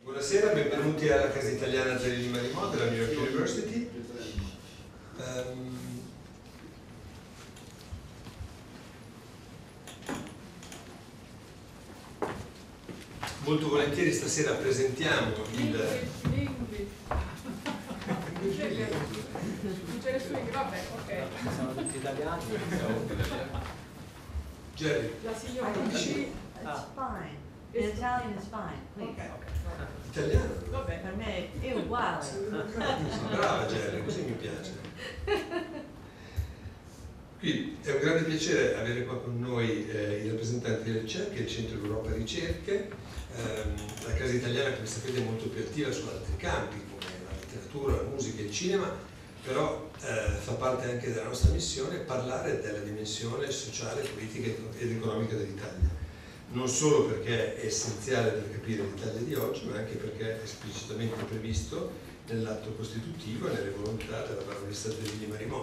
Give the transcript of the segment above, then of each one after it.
Buonasera, benvenuti alla casa italiana Zerilli-Marimò della New York University. Molto volentieri stasera presentiamo il... Jerry. La signora dice... L'italiano è fine, italiano? Vabbè, per me è uguale. Brava Jerry, così mi piace. Qui è un grande piacere avere qua con noi i rappresentanti della ricerca, il Centro Europa Ricerche. La casa italiana, come sapete, è molto più attiva su altri campi come la letteratura, la musica e il cinema, però fa parte anche della nostra missione parlare della dimensione sociale, politica ed economica dell'Italia. Non solo perché è essenziale per capire l'Italia di oggi, ma anche perché è esplicitamente previsto nell'atto costitutivo e nelle volontà della baronessa Zerilli-Marimò,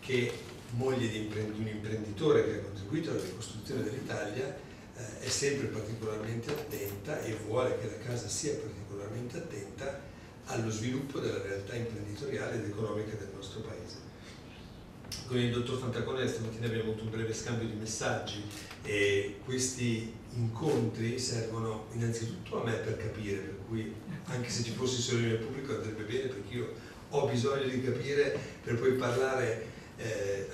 che, moglie di un imprenditore che ha contribuito alla ricostruzione dell'Italia, è sempre particolarmente attenta e vuole che la casa sia particolarmente attenta allo sviluppo della realtà imprenditoriale ed economica del nostro paese. Con il dottor Fantacone stamattina abbiamo avuto un breve scambio di messaggi e questi incontri servono innanzitutto a me per capire, per cui anche se ci fossi solo il mio pubblico andrebbe bene, perché io ho bisogno di capire per poi parlare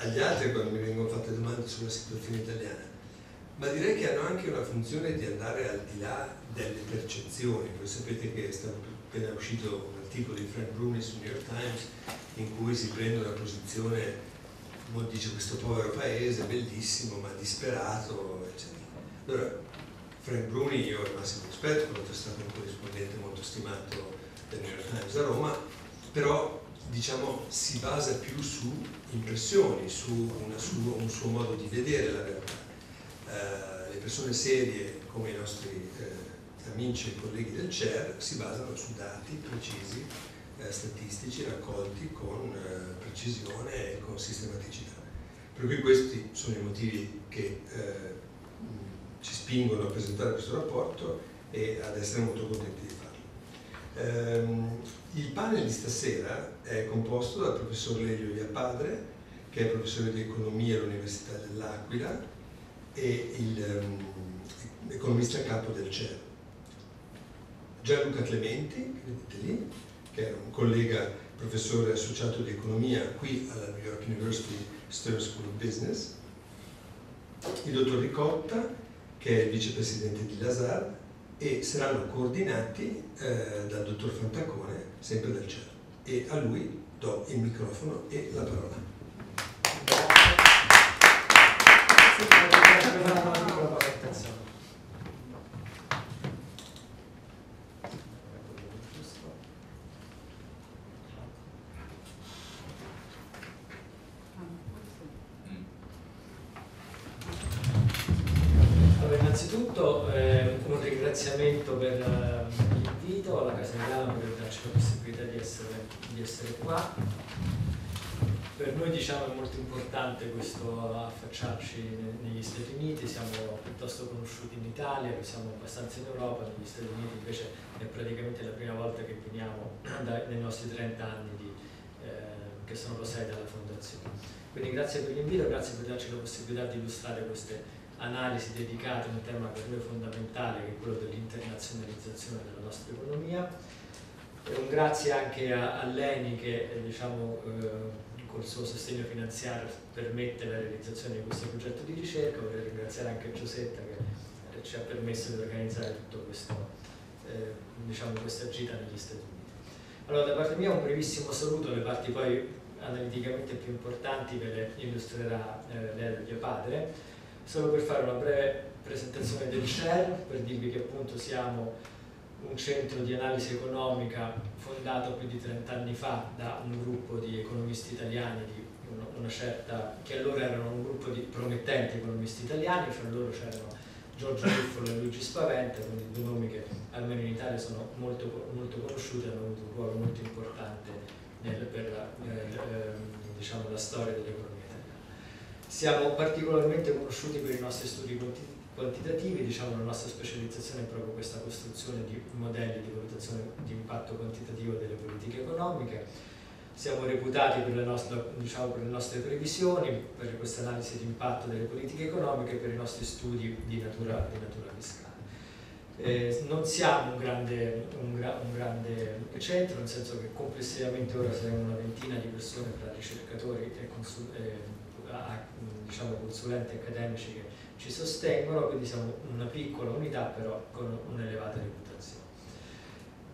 agli altri quando mi vengono fatte domande sulla situazione italiana. Ma direi che hanno anche una funzione di andare al di là delle percezioni. Voi sapete che è stato appena uscito un articolo di Frank Bruni su New York Times in cui si prende una posizione, Monti dice questo povero paese, bellissimo, ma disperato, eccetera. Allora, Frank Bruni, io ho il massimo rispetto, perché è stato un corrispondente molto stimato del New York Times a Roma, però diciamo si basa più su impressioni, su un suo modo di vedere la realtà. Le persone serie, come i nostri amici e colleghi del CER, si basano su dati precisi, statistici raccolti con precisione e con sistematicità. Per cui questi sono i motivi che ci spingono a presentare questo rapporto e ad essere molto contenti di farlo. Il panel di stasera è composto dal professor Lelio Iapadre, che è professore di economia all'Università dell'Aquila e l'economista a capo del CER. Gian Luca Clementi, vedete lì, che era un collega professore associato di economia qui alla New York University Stern School of Business, il dottor Ricotta, che è il vicepresidente di Lazard, e saranno coordinati dal dottor Fantacone, sempre del CER. E a lui do il microfono e la parola. Innanzitutto un ringraziamento per l'invito alla Casa Italiana per darci la possibilità di essere qua. Per noi diciamo è molto importante questo affacciarci negli Stati Uniti, siamo piuttosto conosciuti in Italia, siamo abbastanza in Europa, negli Stati Uniti invece è praticamente la prima volta che veniamo nei nostri 30 anni che sono passati dalla fondazione. Quindi grazie per l'invito, grazie per darci la possibilità di illustrare queste analisi dedicate a un tema per noi fondamentale, che è quello dell'internazionalizzazione della nostra economia. E un grazie anche a Leni che diciamo, col suo sostegno finanziario permette la realizzazione di questo progetto di ricerca. Vorrei ringraziare anche Giuseppe che ci ha permesso di organizzare tutto questo, diciamo, questa gita negli Stati Uniti. Allora, da parte mia un brevissimo saluto, le parti poi analiticamente più importanti ve le illustrerà Lelio Iapadre. Solo per fare una breve presentazione del CER, per dirvi che appunto siamo un centro di analisi economica fondato più di 30 anni fa da un gruppo di economisti italiani di una certa, che allora erano un gruppo di promettenti economisti italiani, fra loro c'erano Giorgio Ruffolo e Luigi Spaventa, quindi due nomi che almeno in Italia sono molto conosciuti e hanno avuto un ruolo molto importante per la storia dell'economia italiana. Siamo particolarmente conosciuti per i nostri studi quantitativi, diciamo, la nostra specializzazione è proprio questa costruzione di modelli di valutazione di impatto quantitativo delle politiche economiche. Siamo reputati per le nostre, per le nostre previsioni, per questa analisi di impatto delle politiche economiche, per i nostri studi di natura fiscale. Non siamo un grande centro, nel senso che complessivamente ora siamo una ventina di persone tra ricercatori e consulenti accademici che ci sostengono, quindi siamo una piccola unità però con un'elevata reputazione.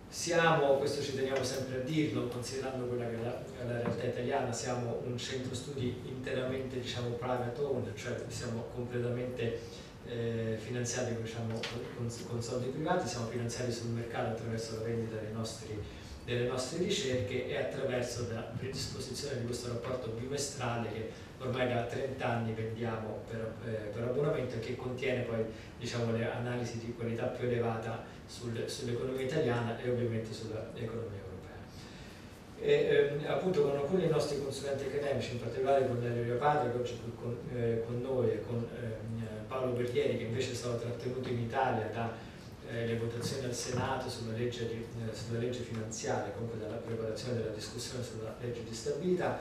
Siamo, questo ci teniamo sempre a dirlo, considerando quella che è la realtà italiana, siamo un centro studi interamente private owned, cioè siamo completamente finanziati con soldi privati, siamo finanziati sul mercato attraverso la vendita delle nostre ricerche e attraverso la predisposizione di questo rapporto bimestrale che ormai da 30 anni vendiamo per abbonamento, che contiene poi le analisi di qualità più elevata sull'economia italiana e ovviamente sull'economia europea. E appunto con alcuni dei nostri consulenti accademici, in particolare con Lelio Iapadre che oggi è qui con noi e con Paolo Guerrieri, che invece è stato trattenuto in Italia da le votazioni al Senato sulla legge finanziaria, comunque dalla preparazione della discussione sulla legge di stabilità,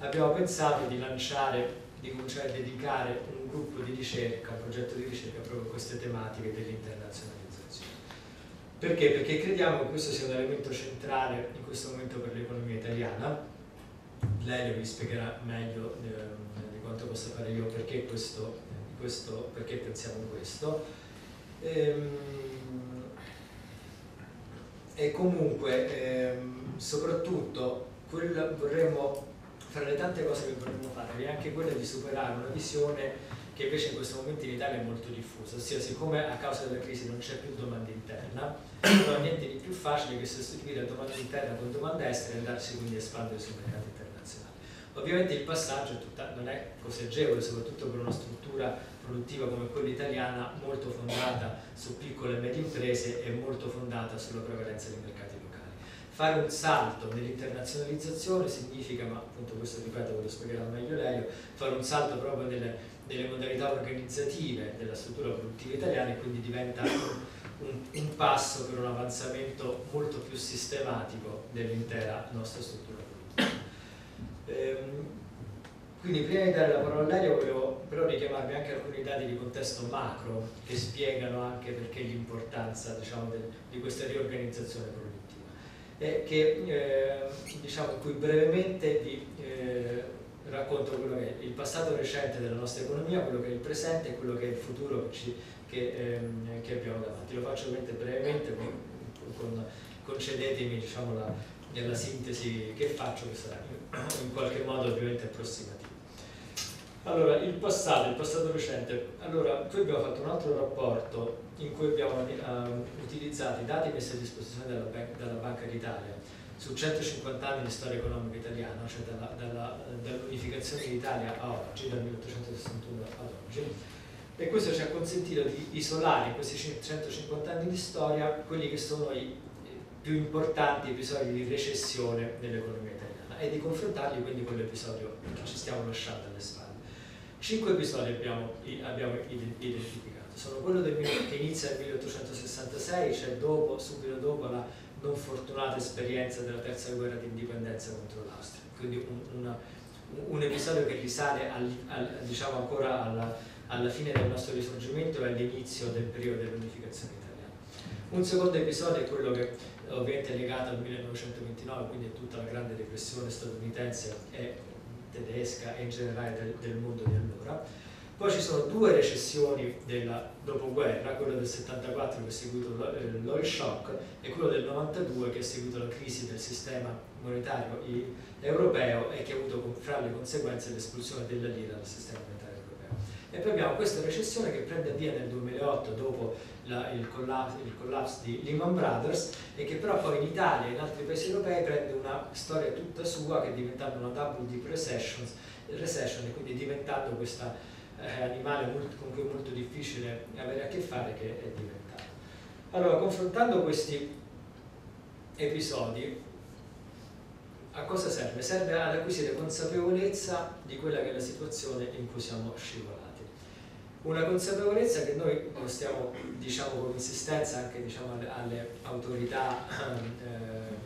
abbiamo pensato di cominciare a dedicare un gruppo di ricerca, un progetto di ricerca proprio a queste tematiche dell'internazionalizzazione. Perché? Perché crediamo che questo sia un elemento centrale in questo momento per l'economia italiana. Lelio vi spiegherà meglio di quanto possa fare io perché pensiamo questo. E comunque soprattutto vorremmo, fra le tante cose che vorremmo fare, è anche quella di superare una visione che invece in questo momento in Italia è molto diffusa, ossia siccome a causa della crisi non c'è più domanda interna, non è niente di più facile che sostituire la domanda interna con domanda estera e andarsi quindi a espandere sul mercato internazionale. Ovviamente il passaggio non è così agevole, soprattutto per una struttura produttiva come quella italiana, molto fondata su piccole e medie imprese e molto fondata sulla prevalenza dei mercati locali. Fare un salto nell'internazionalizzazione significa, ma appunto questo ripeto ve lo spiegherà meglio Lelio, fare un salto proprio nelle modalità organizzative della struttura produttiva italiana e quindi diventa un passo per un avanzamento molto più sistematico dell'intera nostra struttura produttiva. Quindi prima di dare la parola a Lelio volevo però richiamarvi anche alcuni dati di contesto macro che spiegano anche perché l'importanza di questa riorganizzazione produttiva e che, in cui brevemente vi racconto quello che è il passato recente della nostra economia, quello che è il presente e quello che è il futuro che abbiamo davanti. Lo faccio ovviamente brevemente, concedetemi la sintesi che faccio, che sarà in qualche modo ovviamente approssimativa. Allora, il passato recente. Allora, qui abbiamo fatto un altro rapporto in cui abbiamo utilizzato i dati messi a disposizione dalla Banca d'Italia su 150 anni di storia economica italiana, cioè dall'unificazione d'Italia a oggi, dal 1861 ad oggi, e questo ci ha consentito di isolare in questi 150 anni di storia quelli che sono i più importanti episodi di recessione dell'economia italiana e di confrontarli quindi con l'episodio che ci stiamo lasciando alle spalle. 5 episodi abbiamo identificato, sono quello che inizia nel 1866, cioè subito dopo la non fortunata esperienza della terza guerra di indipendenza contro l'Austria, quindi un episodio che risale ancora alla fine del nostro risorgimento e all'inizio del periodo dell'unificazione italiana. Un secondo episodio è quello che ovviamente è legato al 1929, quindi a tutta la grande depressione statunitense e tedesca e in generale del mondo di allora. Poi ci sono due recessioni della dopoguerra, quello del 74 che è seguito l'oil shock e quello del 92 che è seguito la crisi del sistema monetario europeo e che ha avuto fra le conseguenze l'espulsione della lira dal sistema monetario europeo. E poi abbiamo questa recessione che prende via nel 2008 dopo il collapse di Lehman Brothers e che però poi in Italia e in altri paesi europei prende una storia tutta sua, che è diventata una double deep recession, e quindi è diventato questo animale con cui è molto difficile avere a che fare, che è diventato. Allora, confrontando questi episodi, a cosa serve? Serve ad acquisire consapevolezza di quella che è la situazione in cui siamo scivolati. Una consapevolezza che noi stiamo, diciamo, con insistenza anche, diciamo, alle autorità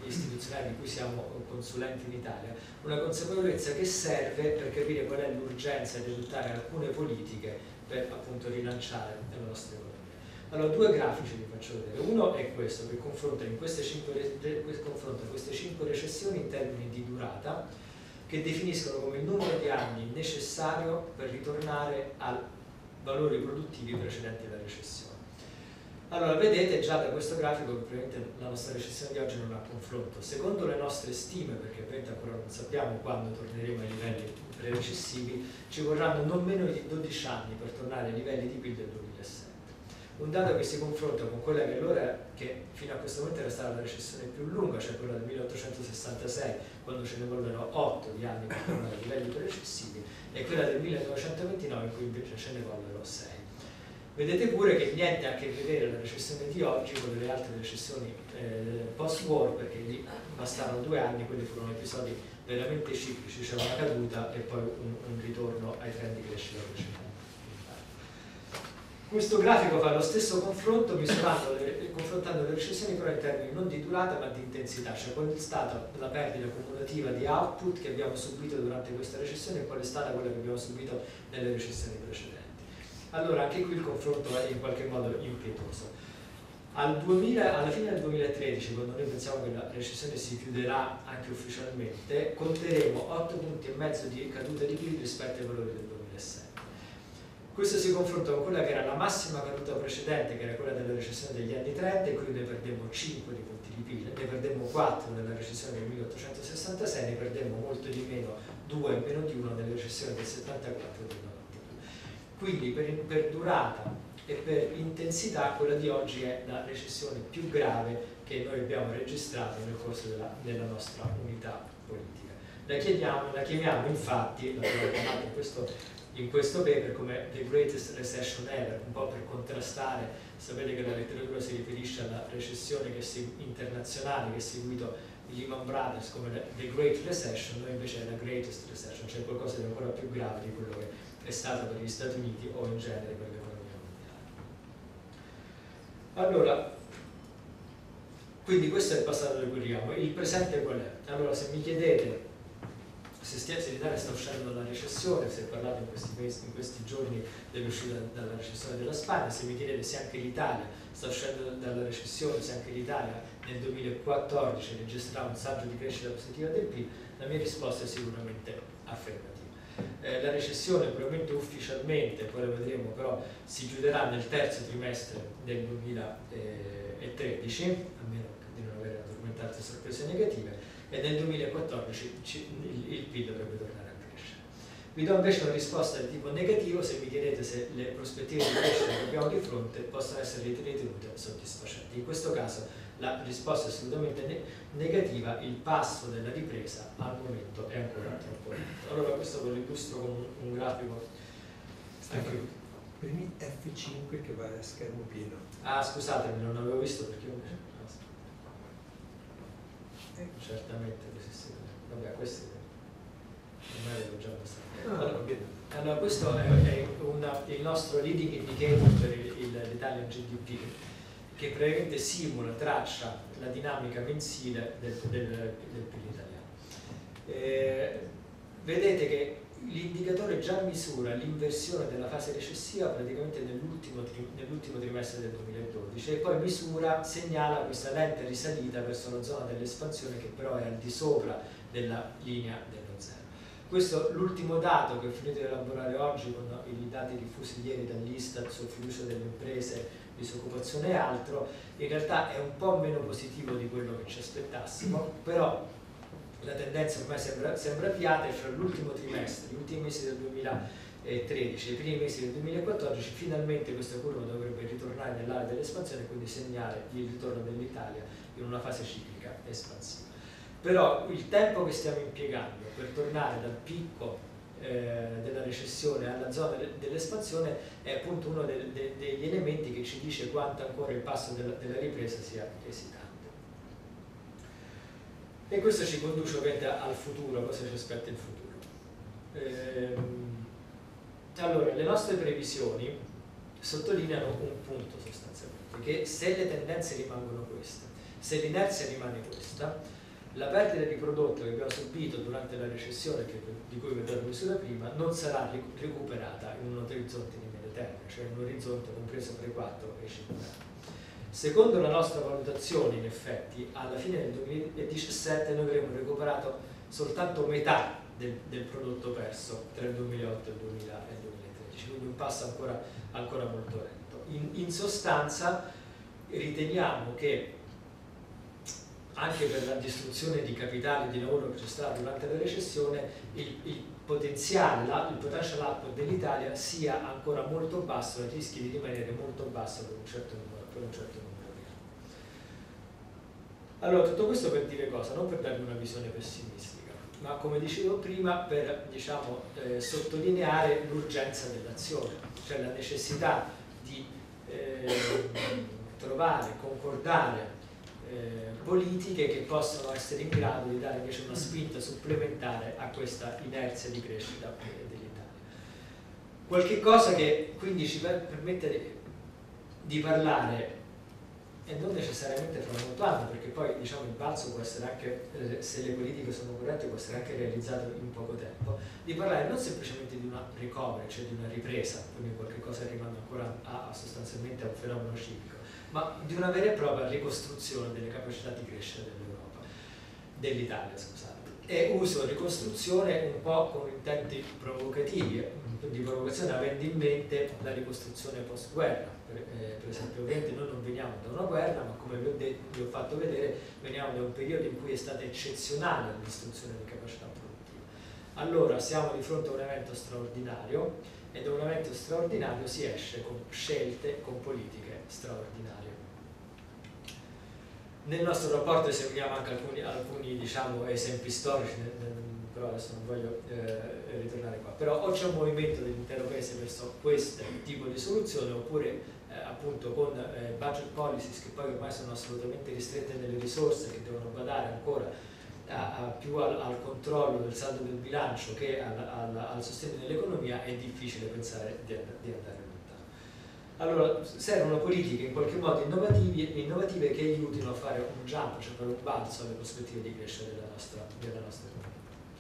istituzionali di cui siamo consulenti in Italia, una consapevolezza che serve per capire qual è l'urgenza di adottare alcune politiche per appunto rilanciare la nostra economia. Allora, due grafici vi faccio vedere. Uno è questo, che confronta queste cinque recessioni in termini di durata, che definiscono come il numero di anni necessario per ritornare al valori produttivi precedenti alla recessione. Allora, vedete già da questo grafico che probabilmente la nostra recessione di oggi non ha confronto. Secondo le nostre stime, perché ovviamente ancora non sappiamo quando torneremo ai livelli pre-recessivi, ci vorranno non meno di 12 anni per tornare ai livelli di PIL del 2007. Un dato che si confronta con quella che allora, che fino a questo momento era stata la recessione più lunga, cioè quella del 1866, quando ce ne vollero 8 di anni per tornare ai livelli pre-recessivi, e quella del 1929, in cui invece ce ne vollero 6. Vedete pure che niente a che vedere la recessione di oggi con le altre recessioni post-war, perché lì bastarono 2 anni, quelli furono episodi veramente ciclici, c'era una caduta e poi un ritorno ai trend di crescita precedenti. Questo grafico fa lo stesso confronto, confrontando le recessioni però in termini non di durata ma di intensità, cioè qual è stata la perdita cumulativa di output che abbiamo subito durante questa recessione e qual è stata quella che abbiamo subito nelle recessioni precedenti. Allora, anche qui il confronto è in qualche modo impietoso. Alla fine del 2013, quando noi pensiamo che la recessione si chiuderà anche ufficialmente, conteremo 8 punti e mezzo di caduta di PIL rispetto ai valori del 2007. Questo si confronta con quella che era la massima caduta precedente, che era quella della recessione degli anni 30, e quindi ne perdemmo 5 di punti di PIL, ne perdemmo 4 nella recessione del 1866, ne perdemmo molto di meno, 2 e meno di 1 nella recessione del 74 e del 92. Quindi per durata e per intensità quella di oggi è la recessione più grave che noi abbiamo registrato nel corso della nostra unità politica. La chiamiamo infatti, l'abbiamo chiamato in questo paper come The Greatest Recession Ever, un po' per contrastare. Sapete che la letteratura si riferisce alla recessione internazionale che ha seguito Lehman Brothers come The Great Recession, noi invece è la Greatest Recession, cioè qualcosa di ancora più grave di quello che è stato per gli Stati Uniti o in genere per l'economia mondiale. Allora, quindi questo è il passato da cui arriviamo. Il presente qual è? Allora, se mi chiedete se l'Italia sta uscendo dalla recessione, se parlate in questi giorni dell'uscita dalla recessione della Spagna, se mi chiedete se anche l'Italia sta uscendo dalla recessione, se anche l'Italia nel 2014 registrerà un saggio di crescita positiva del PIL, la mia risposta è sicuramente affermativa. La recessione probabilmente ufficialmente, poi lo vedremo, però si chiuderà nel terzo trimestre del 2013, a meno di non aver addormentato sorprese negative, e nel 2014 il PIL dovrebbe tornare a crescere. Vi do invece una risposta di tipo negativo se mi chiedete se le prospettive di crescita che abbiamo di fronte possono essere ritenute soddisfacenti. In questo caso la risposta è assolutamente negativa, il passo della ripresa al momento è ancora troppo lento. Allora, questo ve lo illustro con un grafico. Anche premi F5 che va a schermo pieno. Ah, scusatemi, non avevo visto perché io... Certamente così si vede. Vabbè, questo è già abbastanza. Allora, questo è il nostro leading indicator per l'Italian GDP, che praticamente simula, traccia la dinamica mensile del PIL italiano. Vedete che l'indicatore già misura l'inversione della fase recessiva praticamente nell'ultimo trimestre del 2012 e poi segnala questa lenta risalita verso la zona dell'espansione, che però è al di sopra della linea dello zero. Questo è l'ultimo dato che ho finito di elaborare oggi con i dati diffusi ieri dall'Istat sul fiducia delle imprese, disoccupazione e altro. In realtà è un po' meno positivo di quello che ci aspettassimo, però la tendenza ormai sembra avviata, e fra l'ultimo trimestre, gli ultimi mesi del 2012 2013, nei primi mesi del 2014 finalmente questa curva dovrebbe ritornare nell'area dell'espansione e quindi segnare il ritorno dell'Italia in una fase ciclica espansiva. Però il tempo che stiamo impiegando per tornare dal picco della recessione alla zona dell'espansione è appunto uno degli elementi che ci dice quanto ancora il passo della ripresa sia esitante. E questo ci conduce ovviamente al futuro, cosa ci aspetta il futuro. Allora, le nostre previsioni sottolineano un punto sostanzialmente, che se le tendenze rimangono queste, se l'inerzia rimane questa, la perdita di prodotto che abbiamo subito durante la recessione, di cui vi ho dato misura prima, non sarà recuperata in un orizzonte di medio termine, cioè in un orizzonte compreso tra i 4 e i 5 anni. Secondo la nostra valutazione, in effetti, alla fine del 2017 noi avremo recuperato soltanto metà del prodotto perso tra il 2008 e il 2013, quindi un passo ancora molto lento. In sostanza riteniamo che anche per la distruzione di capitale e di lavoro che c'è stata durante la recessione il potenziale, il potential output dell'Italia sia ancora molto basso e rischi di rimanere molto basso per un certo numero di anni. Allora, tutto questo per dire cosa? Non per darvi una visione pessimistica, ma come dicevo prima per, diciamo, sottolineare l'urgenza dell'azione, cioè la necessità di trovare, concordare politiche che possono essere in grado di dare invece una spinta supplementare a questa inerzia di crescita dell'Italia. Qualche cosa che quindi ci permette di parlare, e non necessariamente fra molto anno, perché poi, diciamo, il balzo può essere anche, se le politiche sono corrette, può essere anche realizzato in poco tempo, di parlare non semplicemente di una recovery, cioè di una ripresa, quindi qualcosa che rimane ancora sostanzialmente a un fenomeno ciclico, ma di una vera e propria ricostruzione delle capacità di crescita dell'Europa, dell'Italia, scusate. E uso ricostruzione un po' con intenti provocativi, di provocazione, avendo in mente la ricostruzione post-guerra. Per esempio, ovviamente noi non veniamo da una guerra, ma come vi ho fatto vedere, veniamo da un periodo in cui è stata eccezionale la distruzione di capacità produttiva. Allora, siamo di fronte a un evento straordinario, e da un evento straordinario si esce con scelte, con politiche straordinarie. Nel nostro rapporto eseguiamo anche alcuni diciamo, esempi storici, però adesso non voglio ritornare qua. Però o c'è un movimento dell'intero paese verso questo tipo di soluzione, oppure appunto con budget policies che poi ormai sono assolutamente ristrette nelle risorse, che devono badare ancora più al controllo del saldo del bilancio che al sostegno dell'economia, è difficile pensare di andare. Allora, servono politiche in qualche modo innovative che aiutino a fare un jump, cioè fare un balzo alle prospettive di crescita della nostra economia.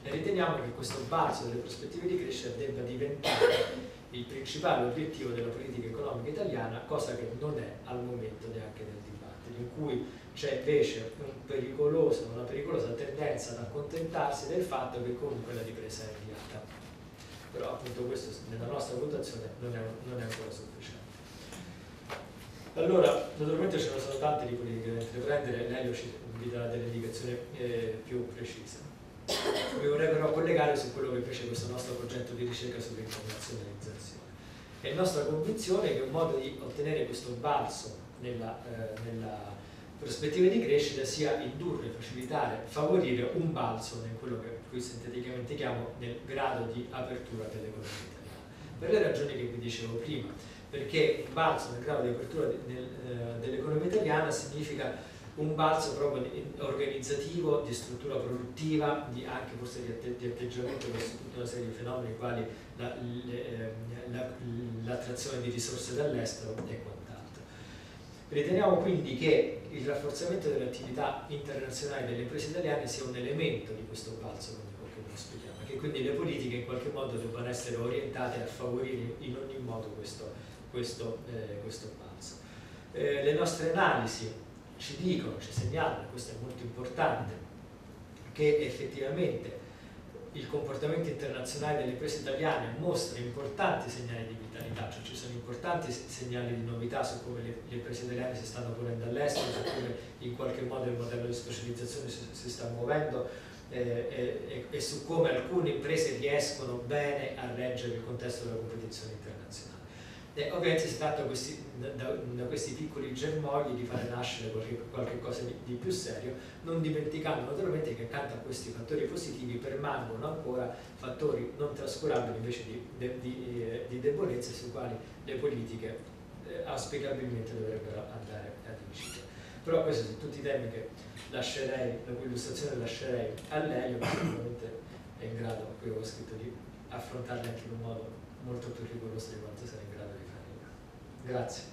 E riteniamo che questo balzo delle prospettive di crescita debba diventare il principale obiettivo della politica economica italiana, cosa che non è al momento neanche nel dibattito, in cui c'è invece una pericolosa tendenza ad accontentarsi del fatto che comunque la ripresa è avviata. Però appunto questo, nella nostra valutazione, non è ancora sufficiente. Allora, naturalmente ce ne sono tante di politiche da intraprendere, Lelio vi darà delle indicazioni più precise. Vi vorrei però collegare su quello che invece è questo nostro progetto di ricerca sull'internazionalizzazione. È nostra convinzione che un modo di ottenere questo balzo nella prospettiva di crescita sia indurre, facilitare, favorire un balzo in quello che qui sinteticamente chiamo nel grado di apertura dell'economia italiana, per le ragioni che vi dicevo prima. Perché un balzo nel grado di apertura dell'economia italiana significa un balzo proprio organizzativo, di struttura produttiva, anche forse di atteggiamento verso tutta una serie di fenomeni quali l'attrazione di risorse dall'estero e quant'altro. Riteniamo quindi che il rafforzamento delle attività internazionali delle imprese italiane sia un elemento di questo balzo che noi spieghiamo, e che quindi le politiche in qualche modo debbano essere orientate a favorire in ogni modo questo balzo. Le nostre analisi ci segnalano, questo è molto importante, che effettivamente il comportamento internazionale delle imprese italiane mostra importanti segnali di vitalità, cioè ci sono importanti segnali di novità su come le imprese italiane si stanno ponendo all'estero, su come in qualche modo il modello di specializzazione si sta muovendo, e su come alcune imprese riescono bene a reggere il contesto della competizione internazionale. Ovviamente si tratta da questi piccoli germogli di fare nascere qualche cosa di più serio, non dimenticando naturalmente che accanto a questi fattori positivi permangono ancora fattori non trascurabili invece di debolezze sui quali le politiche auspicabilmente dovrebbero andare ad incidere. Però questi sono tutti i temi che lascerei, la cui illustrazione lascerei a Lelio, che sicuramente è in grado, qui ho scritto, di affrontarli anche in un modo molto più rigoroso di quanto sarei in grado di fare io. Grazie.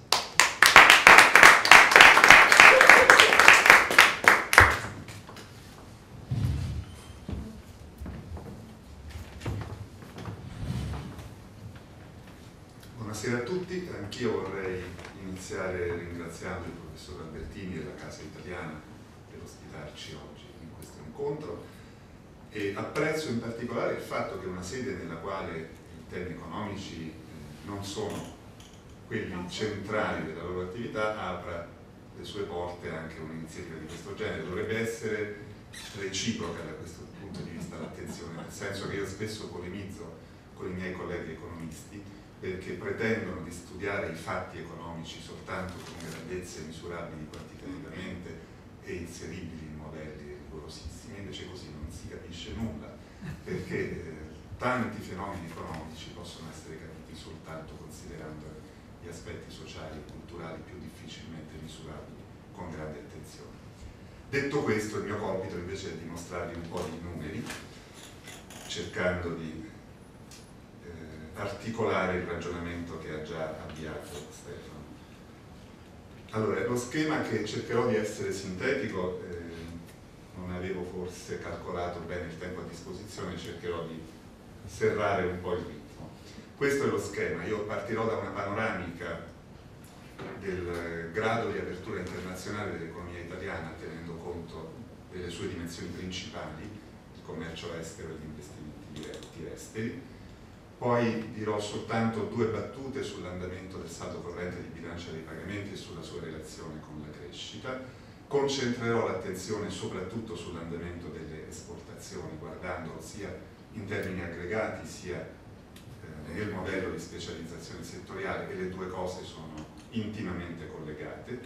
Buonasera a tutti, anch'io vorrei iniziare ringraziando il professor Albertini e la Casa Italiana per ospitarci oggi in questo incontro, e apprezzo in particolare il fatto che una sede nella quale i temi economici non sono quelli centrali della loro attività apra le sue porte anche un'iniziativa di questo genere. Dovrebbe essere reciproca da questo punto di vista l'attenzione, nel senso che io spesso polemizzo con i miei colleghi economisti perché pretendono di studiare i fatti economici soltanto con grandezze misurabili quantitativamente e inseribili in modelli rigorosissimi, invece così non si capisce nulla, perché tanti fenomeni economici possono essere capiti soltanto considerando gli aspetti sociali e culturali più difficilmente misurabili con grande attenzione. Detto questo, il mio compito invece è dimostrarvi un po' di numeri, cercando di articolare il ragionamento che ha già avviato Stefano. Allora, lo schema, che cercherò di essere sintetico, non avevo forse calcolato bene il tempo a disposizione, cercherò di serrare un po' il ritmo. Questo è lo schema. Io partirò da una panoramica del grado di apertura internazionale dell'economia italiana, tenendo conto delle sue dimensioni principali, il commercio estero e gli investimenti diretti esteri. Poi dirò soltanto due battute sull'andamento del saldo corrente di bilancia dei pagamenti e sulla sua relazione con la crescita. Concentrerò l'attenzione soprattutto sull'andamento delle esportazioni, guardandolo sia in termini aggregati sia nel modello di specializzazione settoriale, e le due cose sono intimamente collegate.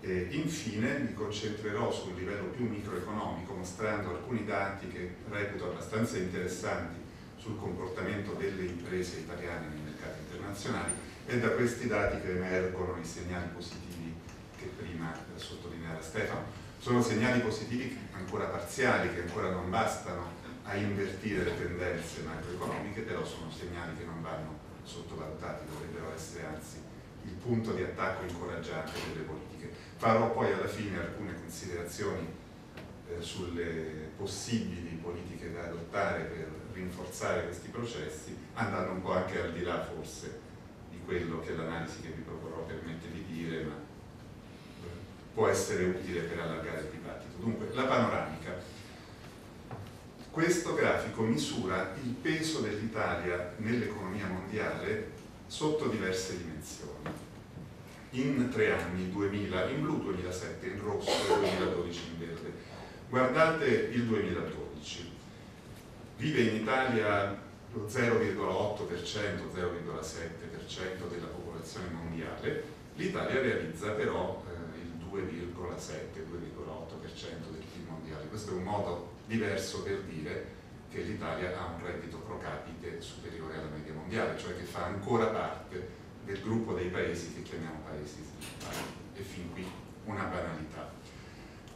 E infine mi concentrerò sul livello più microeconomico, mostrando alcuni dati che reputo abbastanza interessanti sul comportamento delle imprese italiane nei mercati internazionali, e da questi dati che emergono i segnali positivi che prima sottolineava Stefano. Sono segnali positivi ancora parziali, che ancora non bastano a invertire le tendenze macroeconomiche, però sono segnali che non vanno sottovalutati, dovrebbero essere anzi il punto di attacco incoraggiante delle politiche. Farò poi alla fine alcune considerazioni sulle possibili politiche da adottare per rinforzare questi processi, andando un po' anche al di là forse di quello che l'analisi che vi proporrò permette di dire, ma può essere utile per allargare il dibattito. Dunque, la panoramica. Questo grafico misura il peso dell'Italia nell'economia mondiale sotto diverse dimensioni, in 3 anni, 2000 in blu, 2007 in rosso e 2012 in verde. Guardate il 2012, vive in Italia lo 0,8%, 0,7% della popolazione mondiale, l'Italia realizza però il 2,7-2,8% del PIL mondiale. Questo è un modo diverso per dire che l'Italia ha un reddito pro capite superiore alla media mondiale, cioè che fa ancora parte del gruppo dei paesi che chiamiamo paesi sviluppati, e fin qui una banalità.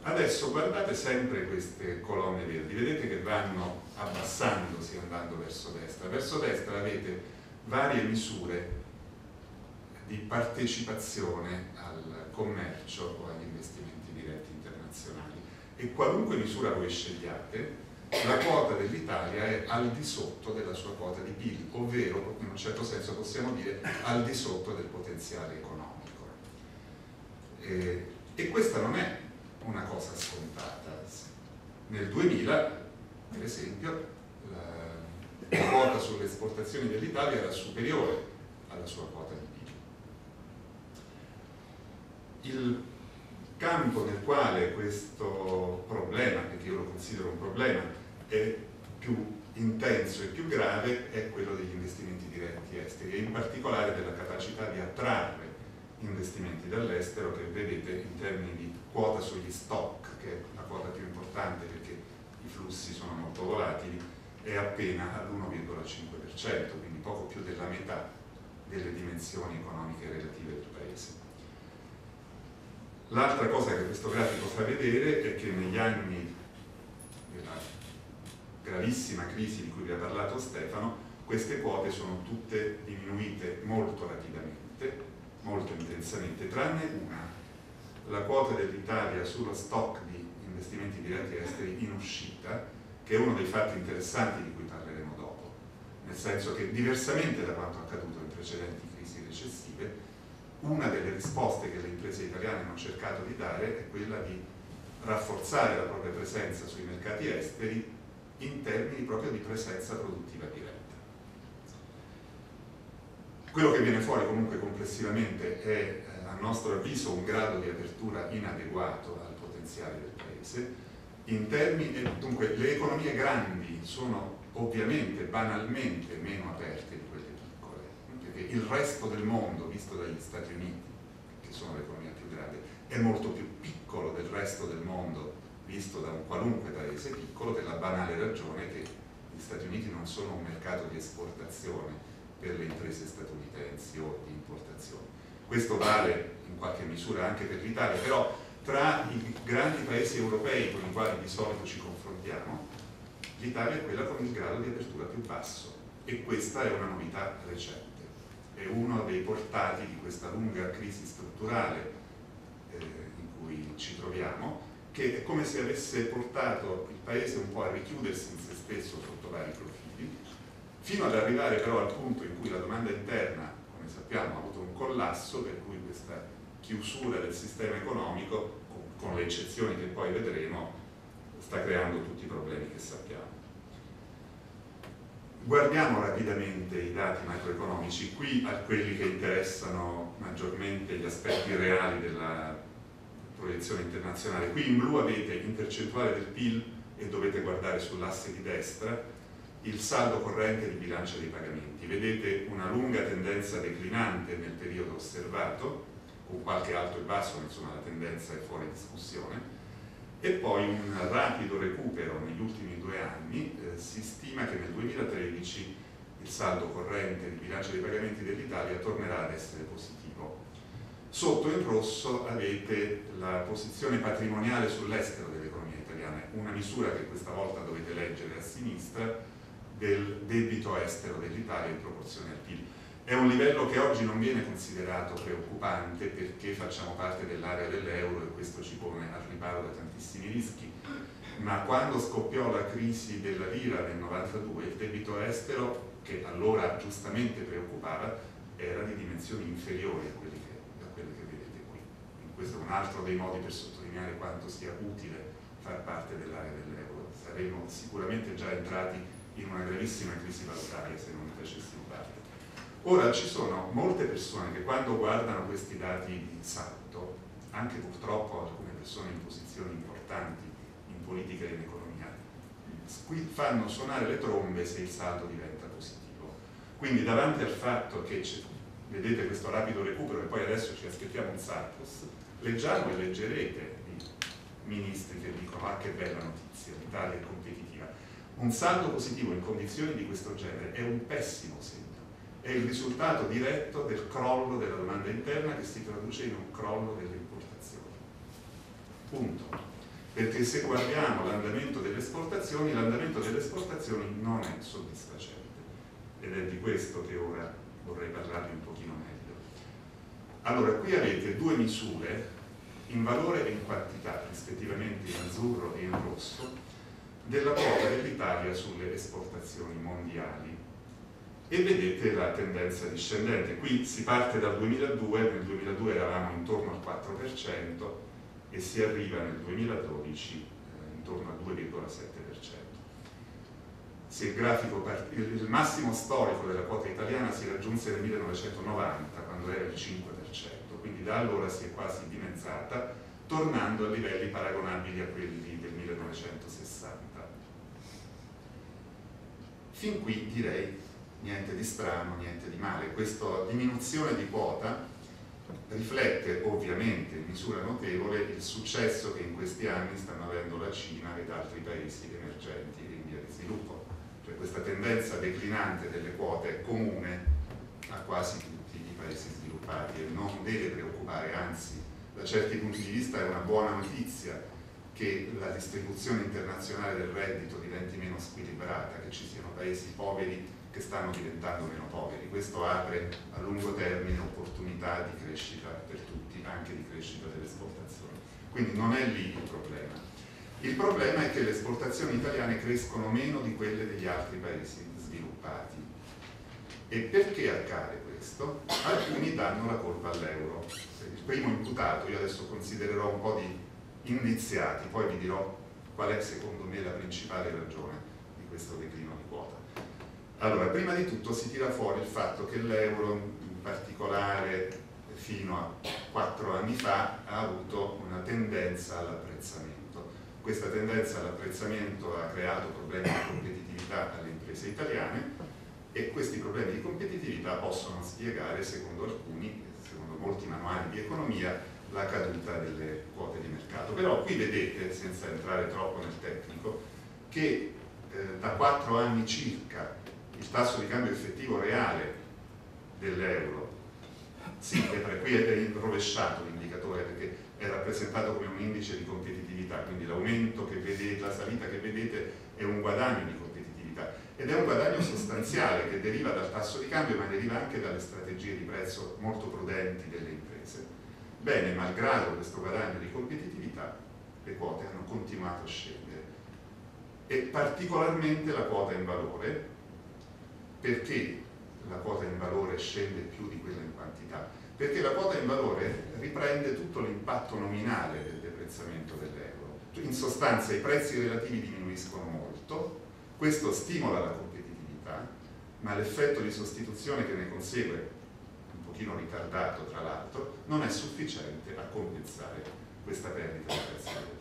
Adesso guardate sempre queste colonne verdi, vedete che vanno abbassandosi andando verso destra. Verso destra avete varie misure di partecipazione al commercio o agli investimenti diretti internazionali, e qualunque misura voi scegliate, la quota dell'Italia è al di sotto della sua quota di PIL, ovvero in un certo senso possiamo dire al di sotto del potenziale economico. E questa non è una cosa scontata. Nel 2000, per esempio, la quota sulle esportazioni dell'Italia era superiore alla sua quota di PIL. Il campo nel quale questo problema problema, perché io lo considero un problema, è più intenso e più grave, è quello degli investimenti diretti esteri e in particolare della capacità di attrarre investimenti dall'estero, che vedete in termini di quota sugli stock, che è la quota più importante perché i flussi sono molto volatili, è appena all'1,5%, quindi poco più della metà delle dimensioni economiche relative del paese. L'altra cosa che questo grafico fa vedere è che negli anni della gravissima crisi di cui vi ha parlato Stefano, queste quote sono tutte diminuite molto rapidamente, molto intensamente, tranne una, la quota dell'Italia sullo stock di investimenti diretti esteri in uscita, che è uno dei fatti interessanti di cui parleremo dopo, nel senso che diversamente da quanto accaduto in precedenti crisi recessive, una delle risposte che le imprese italiane hanno cercato di dare è quella di rafforzare la propria presenza sui mercati esteri in termini proprio di presenza produttiva diretta. Quello che viene fuori comunque complessivamente è, a nostro avviso, un grado di apertura inadeguato al potenziale del paese. In termini, dunque, le economie grandi sono ovviamente, banalmente, meno aperte di quelle piccole, perché il resto del mondo, visto dagli Stati Uniti, che sono l'economia più grande, è molto più piccolo del resto del mondo, visto da un qualunque paese piccolo, per la banale ragione che gli Stati Uniti non sono un mercato di esportazione per le imprese statunitensi o di importazione. Questo vale in qualche misura anche per l'Italia, però tra i grandi paesi europei con i quali di solito ci confrontiamo, l'Italia è quella con il grado di apertura più basso, e questa è una novità recente, è uno dei portati di questa lunga crisi strutturale in cui ci troviamo, che è come se avesse portato il paese un po' a richiudersi in se stesso sotto vari profili, fino ad arrivare però al punto in cui la domanda interna, come sappiamo, ha avuto un collasso, per cui questa chiusura del sistema economico, con le eccezioni che poi vedremo, sta creando tutti i problemi che sappiamo. Guardiamo rapidamente i dati macroeconomici, qui a quelli che interessano maggiormente gli aspetti reali della proiezione internazionale. Qui in blu avete in percentuale del PIL, e dovete guardare sull'asse di destra, il saldo corrente di bilancia dei pagamenti. Vedete una lunga tendenza declinante nel periodo osservato, con qualche alto e basso, ma insomma la tendenza è fuori discussione, e poi un rapido recupero negli ultimi 2 anni. Si stima che nel 2013 il saldo corrente di bilancia dei pagamenti dell'Italia tornerà ad essere positivo. Sotto in rosso avete la posizione patrimoniale sull'estero dell'economia italiana, una misura che questa volta dovete leggere a sinistra, del debito estero dell'Italia in proporzione al PIL. È un livello che oggi non viene considerato preoccupante perché facciamo parte dell'area dell'euro e questo ci pone al riparo da tantissimi rischi, ma quando scoppiò la crisi della lira nel 92, il debito estero, che allora giustamente preoccupava, era di dimensioni inferiori a quelle che vedete qui. Quindi questo è un altro dei modi per sottolineare quanto sia utile far parte dell'area dell'euro. Saremo sicuramente già entrati in una gravissima crisi valutaria se non ne facessimo parte. Ora ci sono molte persone che, quando guardano questi dati di salto, anche purtroppo alcune persone in posizioni importanti in politica e in economia, qui fanno suonare le trombe se il saldo diventa positivo. Quindi davanti al fatto che vedete questo rapido recupero e poi adesso ci aspettiamo un surplus, leggiamo e leggerete di ministri che dicono: ah, che bella notizia, l'Italia è competitiva. Un saldo positivo in condizioni di questo genere è un pessimo segno, è il risultato diretto del crollo della domanda interna, che si traduce in un crollo delle importazioni. Punto. Perché se guardiamo l'andamento delle esportazioni non è soddisfacente, ed è di questo che ora vorrei parlarvi un pochino meglio. Allora, qui avete 2 misure, in valore e in quantità, rispettivamente in azzurro e in rosso, della quota dell'Italia sulle esportazioni mondiali, e vedete la tendenza discendente. Qui si parte dal 2002, nel 2002 eravamo intorno al 4% e si arriva nel 2012 intorno al 2,7%. Se il massimo storico della quota italiana si raggiunse nel 1990, quando era il 5%, quindi da allora si è quasi dimezzata, tornando a livelli paragonabili a quelli del 1960. Fin qui direi niente di strano, niente di male. Questa diminuzione di quota riflette ovviamente in misura notevole il successo che in questi anni stanno avendo la Cina ed altri paesi emergenti e in via di sviluppo, cioè questa tendenza declinante delle quote è comune a quasi tutti i paesi sviluppati e non deve preoccupare, anzi da certi punti di vista è una buona notizia che la distribuzione internazionale del reddito diventi meno squilibrata, che ci siano paesi poveri che stanno diventando meno poveri. Questo apre a lungo termine opportunità di crescita per tutti, anche di crescita delle esportazioni. Quindi non è lì il problema. Il problema è che le esportazioni italiane crescono meno di quelle degli altri paesi sviluppati. E perché accade questo? Alcuni danno la colpa all'euro. Il primo imputato, io adesso considererò un po' di indiziati, poi vi dirò qual è secondo me la principale ragione di questo declino di quota. Allora, prima di tutto si tira fuori il fatto che l'euro, in particolare fino a 4 anni fa, ha avuto una tendenza all'apprezzamento. Questa tendenza all'apprezzamento ha creato problemi di competitività alle imprese italiane e questi problemi di competitività possono spiegare, secondo alcuni, secondo molti manuali di economia, la caduta delle quote di mercato. Però qui vedete, senza entrare troppo nel tecnico, che da 4 anni circa il tasso di cambio effettivo reale dell'euro, sì, qui è rovesciato l'indicatore perché è rappresentato come un indice di competitività, quindi l'aumento che vedete, la salita che vedete è un guadagno di competitività ed è un guadagno sostanziale che deriva dal tasso di cambio ma deriva anche dalle strategie di prezzo molto prudenti delle imprese. Bene, malgrado questo guadagno di competitività, le quote hanno continuato a scendere e particolarmente la quota in valore. Perché la quota in valore scende più di quella in quantità? Perché la quota in valore riprende tutto l'impatto nominale del deprezzamento dell'euro. In sostanza i prezzi relativi diminuiscono molto, questo stimola la competitività, ma l'effetto di sostituzione che ne consegue, un pochino ritardato tra l'altro, non è sufficiente a compensare questa perdita di prezzi relativi.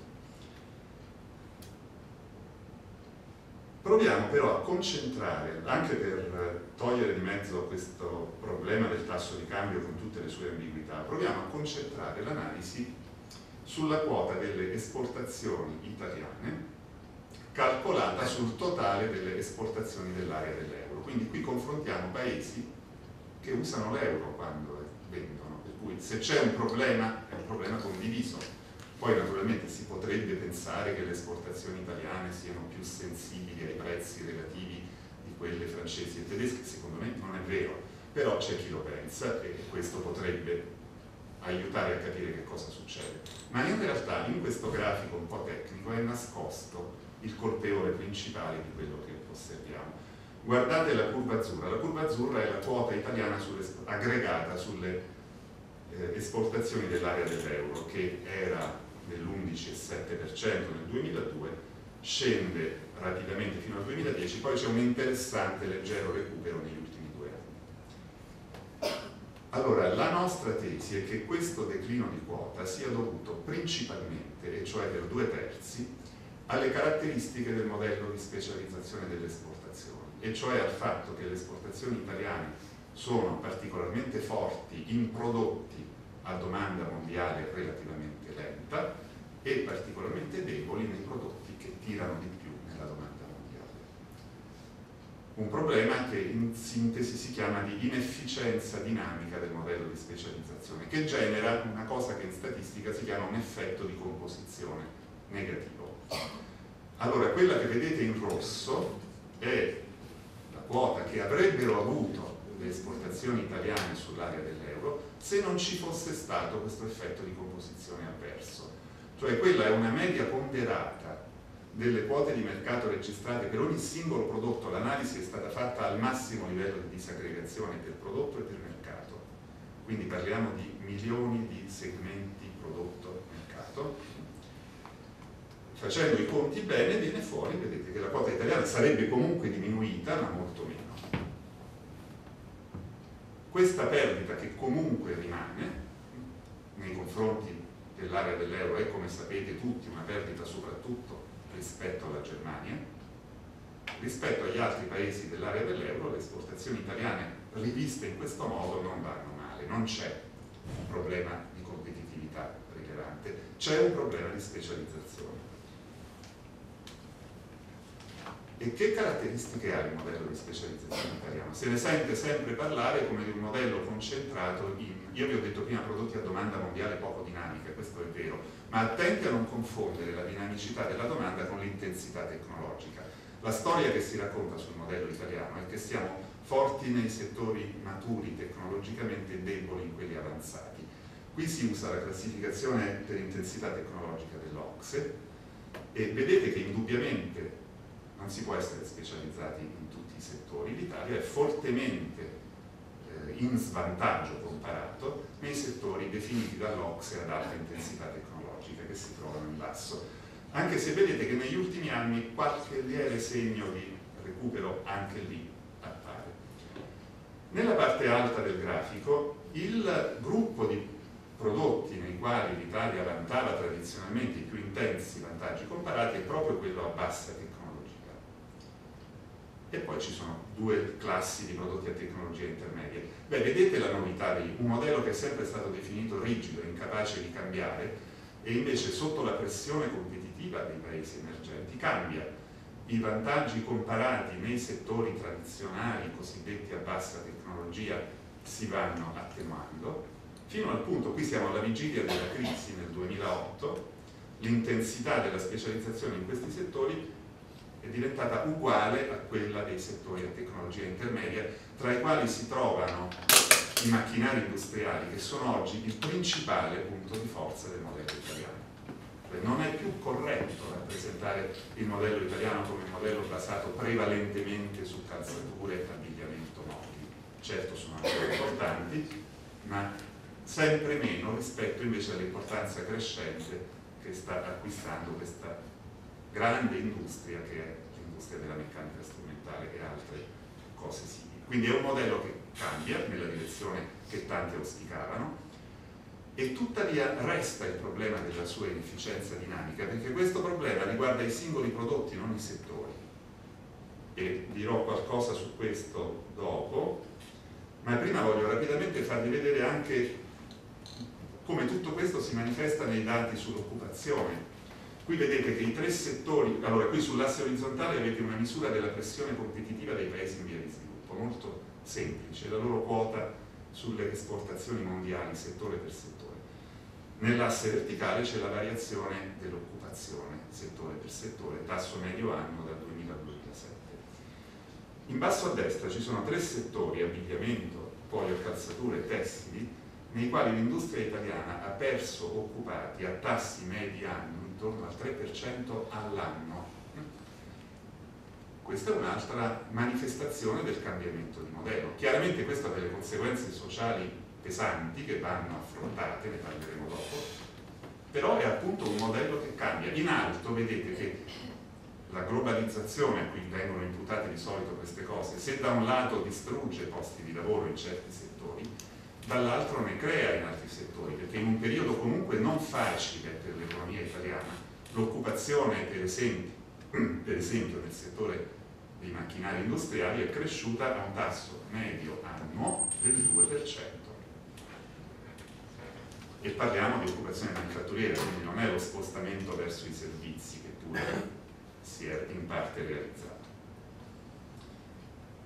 Proviamo però a concentrare, anche per togliere di mezzo questo problema del tasso di cambio con tutte le sue ambiguità, proviamo a concentrare l'analisi sulla quota delle esportazioni italiane calcolata sul totale delle esportazioni dell'area dell'euro. Quindi qui confrontiamo paesi che usano l'euro quando vendono, per cui se c'è un problema è un problema condiviso. Poi naturalmente si potrebbe pensare che le esportazioni italiane siano più sensibili ai prezzi relativi di quelle francesi e tedesche, secondo me non è vero, però c'è chi lo pensa e questo potrebbe aiutare a capire che cosa succede. Ma in realtà in questo grafico un po' tecnico è nascosto il colpevole principale di quello che osserviamo. Guardate la curva azzurra è la quota italiana aggregata sulle esportazioni dell'area dell'euro, che era dell'11,7% nel 2002, scende rapidamente fino al 2010, poi c'è un interessante leggero recupero negli ultimi 2 anni. Allora, la nostra tesi è che questo declino di quota sia dovuto principalmente, e cioè per 2/3, alle caratteristiche del modello di specializzazione delle esportazioni, e cioè al fatto che le esportazioni italiane sono particolarmente forti in prodotti a domanda mondiale relativamente lenta e particolarmente deboli nei prodotti che tirano di più nella domanda mondiale. Un problema che in sintesi si chiama di inefficienza dinamica del modello di specializzazione, che genera una cosa che in statistica si chiama un effetto di composizione negativo. Allora, quella che vedete in rosso è la quota che avrebbero avuto le esportazioni italiane sull'area dell'euro se non ci fosse stato questo effetto di composizione avverso, cioè quella è una media ponderata delle quote di mercato registrate per ogni singolo prodotto. L'analisi è stata fatta al massimo livello di disaggregazione per prodotto e per mercato, quindi parliamo di milioni di segmenti prodotto-mercato. Facendo i conti bene viene fuori, vedete, che la quota italiana sarebbe comunque diminuita ma molto meno. Questa perdita, che comunque rimane nei confronti dell'area dell'euro è, come sapete tutti, una perdita soprattutto rispetto alla Germania. Rispetto agli altri paesi dell'area dell'euro le esportazioni italiane riviste in questo modo non vanno male, non c'è un problema di competitività rilevante, c'è un problema di specializzazione. E che caratteristiche ha il modello di specializzazione italiano? Se ne sente sempre parlare come di un modello concentrato in, io vi ho detto prima, prodotti a domanda mondiale poco dinamica, questo è vero, ma attenti a non confondere la dinamicità della domanda con l'intensità tecnologica. La storia che si racconta sul modello italiano è che siamo forti nei settori maturi tecnologicamente e deboli in quelli avanzati. Qui si usa la classificazione per intensità tecnologica dell'OCSE e vedete che indubbiamente non si può essere specializzati in tutti i settori. L'Italia è fortemente in svantaggio comparato nei settori definiti dall'OCSE ad alta intensità tecnologica, che si trovano in basso, anche se vedete che negli ultimi anni qualche lieve segno di recupero anche lì appare. Nella parte alta del grafico il gruppo di prodotti nei quali l'Italia vantava tradizionalmente i più intensi vantaggi comparati è proprio quello a bassa tecnologia. E poi ci sono due classi di prodotti a tecnologia intermedia. Beh, vedete la novità di un modello che è sempre stato definito rigido, incapace di cambiare, e invece sotto la pressione competitiva dei paesi emergenti cambia. I vantaggi comparati nei settori tradizionali, cosiddetti a bassa tecnologia, si vanno attenuando, fino al punto, qui siamo alla vigilia della crisi nel 2008, l'intensità della specializzazione in questi settori è diventata uguale a quella dei settori a tecnologia intermedia, tra i quali si trovano i macchinari industriali, che sono oggi il principale punto di forza del modello italiano. Non è più corretto rappresentare il modello italiano come un modello basato prevalentemente su calzature e abbigliamento mobili. Certo sono ancora importanti, ma sempre meno rispetto invece all'importanza crescente che sta acquistando questa grande industria che è l'industria della meccanica strumentale e altre cose simili. Quindi è un modello che cambia nella direzione che tanti auspicavano e tuttavia resta il problema della sua inefficienza dinamica, perché questo problema riguarda i singoli prodotti, non i settori. E dirò qualcosa su questo dopo, ma prima voglio rapidamente farvi vedere anche come tutto questo si manifesta nei dati sull'occupazione. Qui vedete che i tre settori, allora qui sull'asse orizzontale avete una misura della pressione competitiva dei paesi in via di sviluppo, molto semplice, la loro quota sulle esportazioni mondiali, settore per settore. Nell'asse verticale c'è la variazione dell'occupazione, settore per settore, tasso medio anno dal 2000 al 2007. In basso a destra ci sono tre settori, abbigliamento, poliocalzature e tessili, nei quali l'industria italiana ha perso occupati a tassi medi anno intorno al 3% all'anno. Questa è un'altra manifestazione del cambiamento di modello. Chiaramente questo ha delle conseguenze sociali pesanti che vanno affrontate, ne parleremo dopo, però è appunto un modello che cambia. In alto vedete che la globalizzazione a cui vengono imputate di solito queste cose, se da un lato distrugge posti di lavoro in certi settori, dall'altro ne crea in altri settori, perché in un periodo comunque non facile per l'economia italiana, l'occupazione per esempio nel settore dei macchinari industriali è cresciuta a un tasso medio annuo del 2%. E parliamo di occupazione manifatturiera, quindi non è lo spostamento verso i servizi che pure si è in parte realizzato.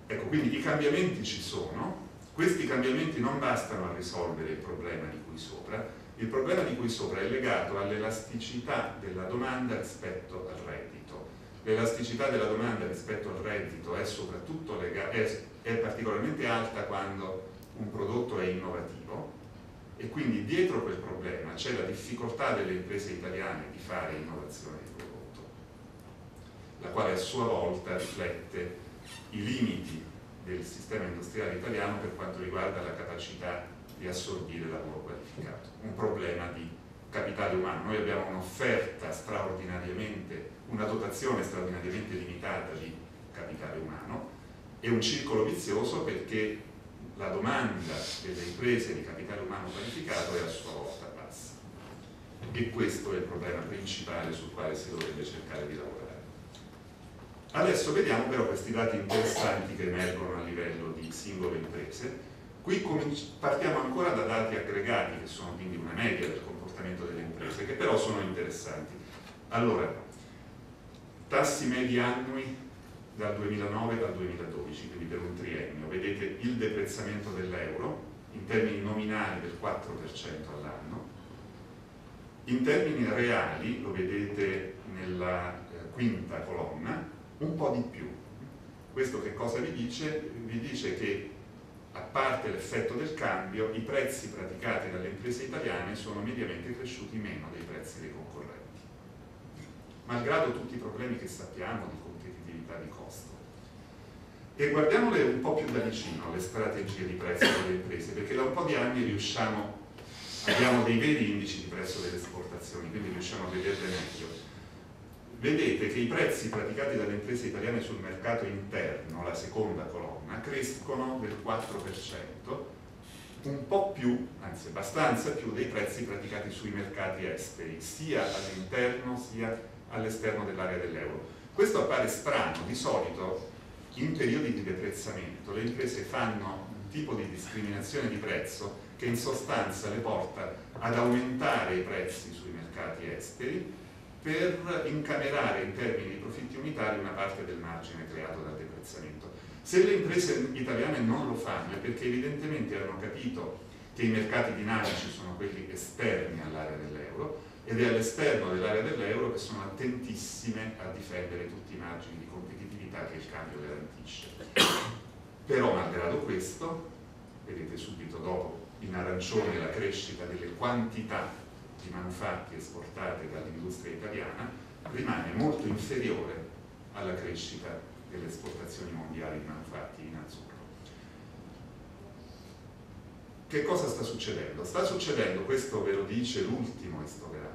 Ecco, quindi i cambiamenti ci sono. Questi cambiamenti non bastano a risolvere il problema di cui sopra. Il problema di cui sopra è legato all'elasticità della domanda rispetto al reddito. L'elasticità della domanda rispetto al reddito è soprattutto è particolarmente alta quando un prodotto è innovativo, e quindi dietro quel problema c'è la difficoltà delle imprese italiane di fare innovazione di prodotto, la quale a sua volta riflette i limiti del sistema industriale italiano per quanto riguarda la capacità di assorbire lavoro qualificato, un problema di capitale umano. Noi abbiamo un'offerta straordinariamente, una dotazione straordinariamente limitata di capitale umano e un circolo vizioso, perché la domanda delle imprese di capitale umano qualificato è a sua volta bassa. e questo è il problema principale sul quale si dovrebbe cercare di lavorare. Adesso vediamo però questi dati interessanti che emergono a livello di singole imprese. Qui partiamo ancora da dati aggregati, che sono quindi una media del comportamento delle imprese, che però sono interessanti. Allora, tassi medi annui dal 2009 al 2012, quindi per un triennio, vedete il deprezzamento dell'euro in termini nominali del 4% all'anno, in termini reali, lo vedete nella quinta colonna, un po' di più. Questo che cosa vi dice? Vi dice che, a parte l'effetto del cambio, i prezzi praticati dalle imprese italiane sono mediamente cresciuti meno dei prezzi dei concorrenti, malgrado tutti i problemi che sappiamo di competitività di costo. E guardiamole un po' più da vicino, le strategie di prezzo delle imprese, perché da un po' di anni abbiamo dei veri indici di prezzo delle esportazioni, quindi riusciamo a vederle meglio. Vedete che i prezzi praticati dalle imprese italiane sul mercato interno, la seconda colonna, crescono del 4%, un po' più, anzi abbastanza più, dei prezzi praticati sui mercati esteri, sia all'interno sia all'esterno dell'area dell'euro. Questo appare strano, di solito in periodi di deprezzamento le imprese fanno un tipo di discriminazione di prezzo che in sostanza le porta ad aumentare i prezzi sui mercati esteri per incamerare in termini di profitti unitari una parte del margine creato dal deprezzamento. Se le imprese italiane non lo fanno è perché evidentemente hanno capito che i mercati dinamici sono quelli esterni all'area dell'euro, ed è all'esterno dell'area dell'euro che sono attentissime a difendere tutti i margini di competitività che il cambio garantisce. Però malgrado questo, vedete subito dopo in arancione la crescita delle quantità di manufatti esportate dall'industria italiana rimane molto inferiore alla crescita delle esportazioni mondiali di manufatti in azzurro. Che cosa sta succedendo? Sta succedendo, questo ve lo dice l'ultimo istogramma,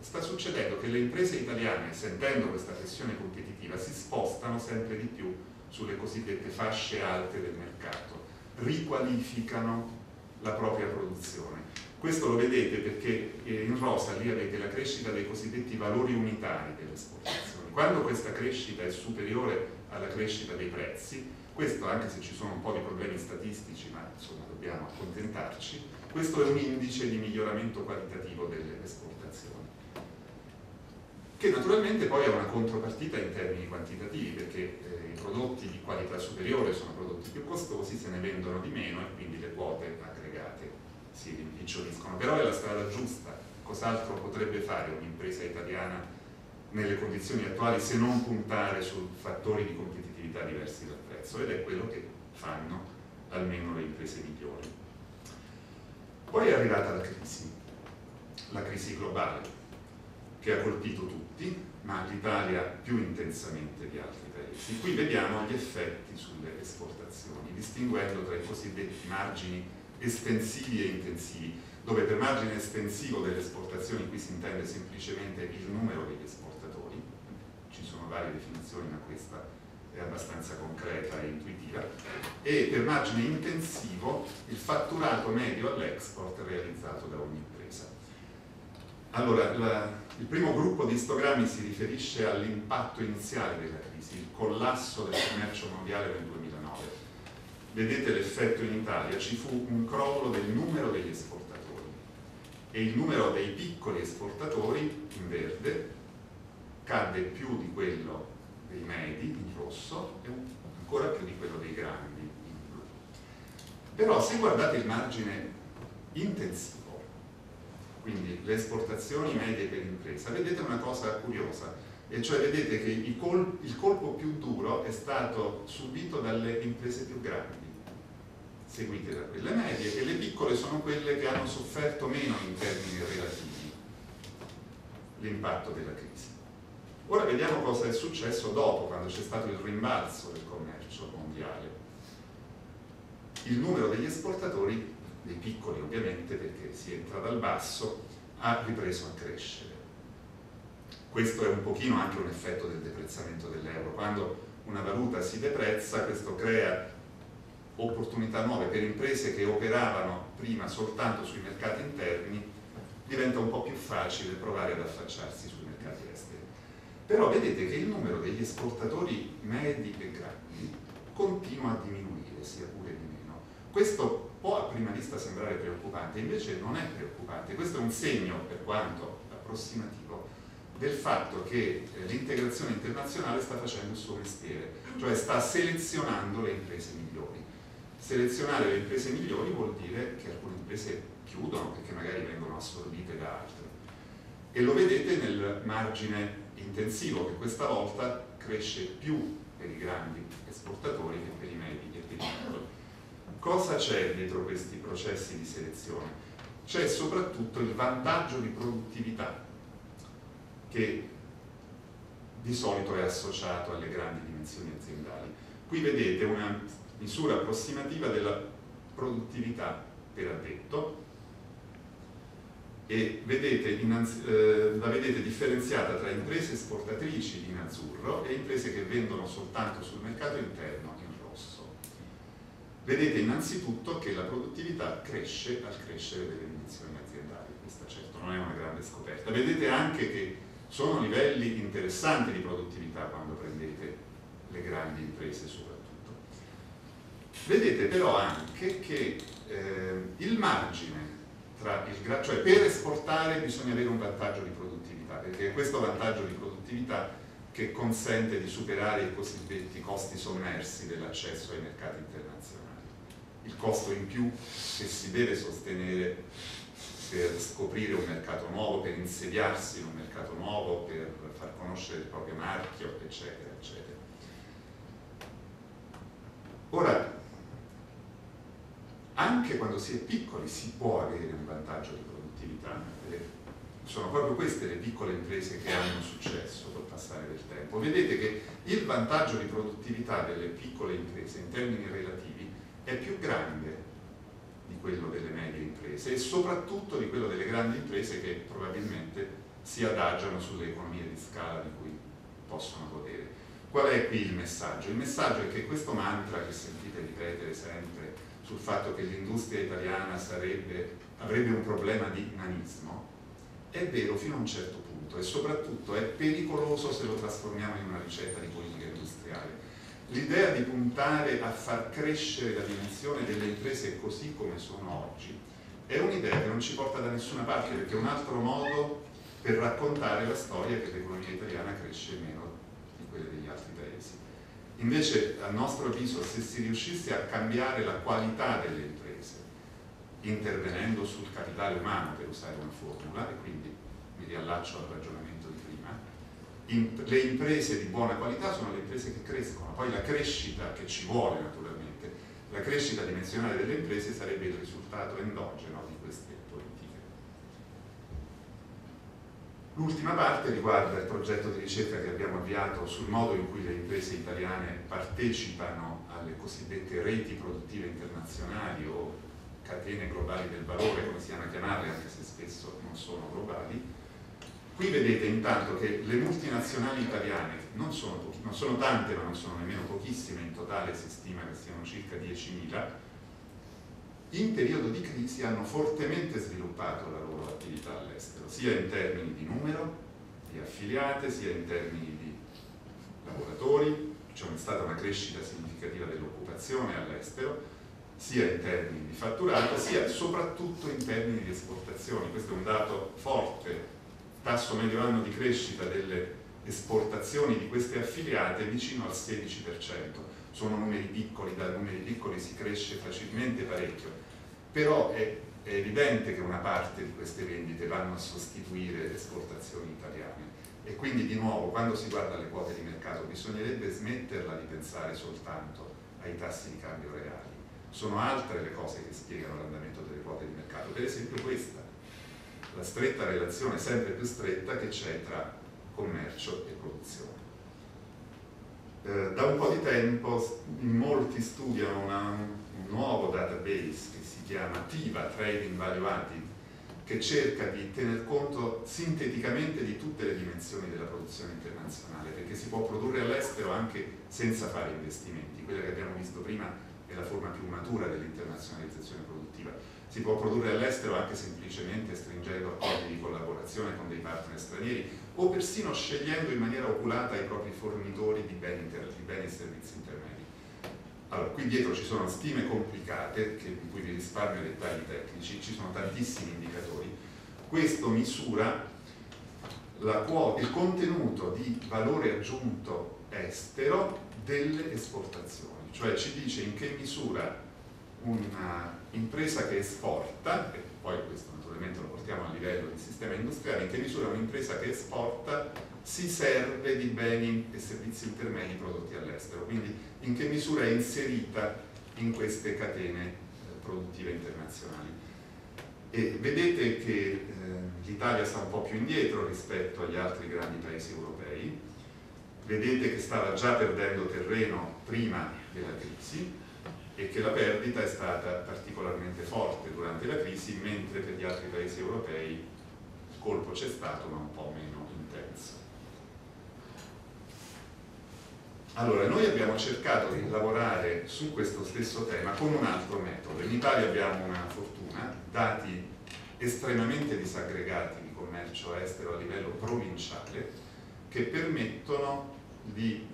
sta succedendo che le imprese italiane, sentendo questa pressione competitiva, si spostano sempre di più sulle cosiddette fasce alte del mercato, riqualificano la propria produzione. Questo lo vedete perché in rosa lì avete la crescita dei cosiddetti valori unitari delle esportazioni. Quando questa crescita è superiore alla crescita dei prezzi, questo, anche se ci sono un po' di problemi statistici, ma insomma dobbiamo accontentarci, questo è un indice di miglioramento qualitativo delle esportazioni, che naturalmente poi ha una contropartita in termini quantitativi, perché i prodotti di qualità superiore sono prodotti più costosi, se ne vendono di meno e quindi le quote aggregate si rimpiccioliscono. Però è la strada giusta. Cos'altro potrebbe fare un'impresa italiana nelle condizioni attuali se non puntare su fattori di competitività diversi dal prezzo? Ed è quello che fanno almeno le imprese migliori. Poi è arrivata la crisi globale, che ha colpito tutti, ma l'Italia più intensamente di altri paesi. Qui vediamo gli effetti sulle esportazioni, distinguendo tra i cosiddetti margini estensivi e intensivi, dove per margine estensivo delle esportazioni qui si intende semplicemente il numero degli esportatori, ci sono varie definizioni ma questa è abbastanza concreta e intuitiva, e per margine intensivo il fatturato medio all'export realizzato da ogni impresa. Allora, il primo gruppo di istogrammi si riferisce all'impatto iniziale della crisi, il collasso del commercio mondiale nel 2009. Vedete l'effetto in Italia, ci fu un crollo del numero degli esportatori e il numero dei piccoli esportatori in verde cadde più di quello dei medi in rosso e ancora più di quello dei grandi in blu. Però se guardate il margine intensivo, quindi le esportazioni medie per impresa, vedete una cosa curiosa, e cioè vedete che il colpo più duro è stato subito dalle imprese più grandi, seguite da quelle medie, e le piccole sono quelle che hanno sofferto meno in termini relativi l'impatto della crisi. Ora vediamo cosa è successo dopo, quando c'è stato il rimbalzo del commercio mondiale. Il numero degli esportatori, dei piccoli ovviamente, perché si entra dal basso, ha ripreso a crescere. Questo è un pochino anche un effetto del deprezzamento dell'euro. Quando una valuta si deprezza, questo crea opportunità nuove per imprese che operavano prima soltanto sui mercati interni, diventa un po' più facile provare ad affacciarsi sui mercati esteri. Però vedete che il numero degli esportatori medi e grandi continua a diminuire, sia pure di meno. Questo può a prima vista sembrare preoccupante, invece non è preoccupante. Questo è un segno, per quanto approssimativo, del fatto che l'integrazione internazionale sta facendo il suo mestiere, cioè sta selezionando le imprese migliori. Selezionare le imprese migliori vuol dire che alcune imprese chiudono perché magari vengono assorbite da altre. E lo vedete nel margine intensivo, che questa volta cresce più per i grandi esportatori che per i medi e per i piccoli. Cosa c'è dietro questi processi di selezione? C'è soprattutto il vantaggio di produttività, che di solito è associato alle grandi dimensioni aziendali. Qui vedete una misura approssimativa della produttività per addetto e vedete la vedete differenziata tra imprese esportatrici in azzurro e imprese che vendono soltanto sul mercato interno in rosso. Vedete innanzitutto che la produttività cresce al crescere delle dimensioni aziendali, questa certo non è una grande scoperta. Vedete anche che sono livelli interessanti di produttività quando prendete le grandi imprese soprattutto. Vedete però anche che il margine tra il cioè per esportare bisogna avere un vantaggio di produttività, perché è questo vantaggio di produttività che consente di superare i cosiddetti costi sommersi dell'accesso ai mercati internazionali, il costo in più che si deve sostenere per scoprire un mercato nuovo, per insediarsi in un mercato nuovo, per far conoscere il proprio marchio, eccetera, eccetera. Ora, anche quando si è piccoli si può avere un vantaggio di produttività, sono proprio queste le piccole imprese che hanno successo col passare del tempo. Vedete che il vantaggio di produttività delle piccole imprese in termini relativi è più grande di quello delle medie imprese e soprattutto di quello delle grandi imprese, che probabilmente si adagiano sulle economie di scala di cui possono godere. Qual è qui il messaggio? Il messaggio è che questo mantra che sentite ripetere sempre sul fatto che l'industria italiana avrebbe un problema di nanismo è vero fino a un certo punto, e soprattutto è pericoloso se lo trasformiamo in una ricetta di politica industriale. L'idea di puntare a far crescere la dimensione delle imprese così come sono oggi è un'idea che non ci porta da nessuna parte, perché è un altro modo per raccontare la storia che l'economia italiana cresce meno di quelle degli altri paesi. Invece, a nostro avviso, se si riuscisse a cambiare la qualità delle imprese, intervenendo sul capitale umano, per usare una formula, e quindi mi riallaccio al ragionamento di prima, le imprese di buona qualità sono le imprese che crescono, poi la crescita che ci vuole naturalmente, la crescita dimensionale delle imprese sarebbe il risultato endogeno di queste politiche. L'ultima parte riguarda il progetto di ricerca che abbiamo avviato sul modo in cui le imprese italiane partecipano alle cosiddette reti produttive internazionali o catene globali del valore, come siano chiamate, anche se spesso non sono globali. Qui vedete intanto che le multinazionali italiane non sono tante, ma non sono nemmeno pochissime, in totale si stima che siano circa 10.000, in periodo di crisi hanno fortemente sviluppato la loro attività all'estero, sia in termini di numero, di affiliate, sia in termini di lavoratori, c'è stata una crescita significativa dell'occupazione all'estero, sia in termini di fatturato, sia soprattutto in termini di esportazioni. Questo è un dato forte, il tasso medio anno di crescita delle esportazioni di queste affiliate è vicino al 16%. Sono numeri piccoli, da numeri piccoli si cresce facilmente parecchio, però è evidente che una parte di queste vendite vanno a sostituire le esportazioni italiane, e quindi di nuovo, quando si guarda le quote di mercato, bisognerebbe smetterla di pensare soltanto ai tassi di cambio reali. Sono altre le cose che spiegano l'andamento delle quote di mercato, per esempio questa, la stretta relazione sempre più stretta che c'è tra commercio e produzione. Da un po' di tempo molti studiano un nuovo database che si chiama TIVA, Trading Value Added, che cerca di tener conto sinteticamente di tutte le dimensioni della produzione internazionale, perché si può produrre all'estero anche senza fare investimenti. Quella che abbiamo visto prima è la forma più matura dell'internazionalizzazione produttiva. si può produrre all'estero anche semplicemente stringendo accordi di collaborazione con dei partner stranieri o persino scegliendo in maniera oculata i propri fornitori di beni e servizi intermedi. Allora, qui dietro ci sono stime complicate, di cui vi risparmio i dettagli tecnici, ci sono tantissimi indicatori. Questo misura il contenuto di valore aggiunto estero delle esportazioni, cioè ci dice in che misura un'impresa che esporta, e poi questo naturalmente lo portiamo a livello di sistema industriale, in che misura un'impresa che esporta si serve di beni e servizi intermedi prodotti all'estero, quindi in che misura è inserita in queste catene produttive internazionali. E vedete che l'Italia sta un po' più indietro rispetto agli altri grandi paesi europei, vedete che stava già perdendo terreno prima della crisi e che la perdita è stata particolarmente forte durante la crisi, mentre per gli altri paesi europei il colpo c'è stato ma un po' meno intenso. Allora, noi abbiamo cercato di lavorare su questo stesso tema con un altro metodo. In Italia abbiamo una fortuna, dati estremamente disaggregati di commercio estero a livello provinciale, che permettono di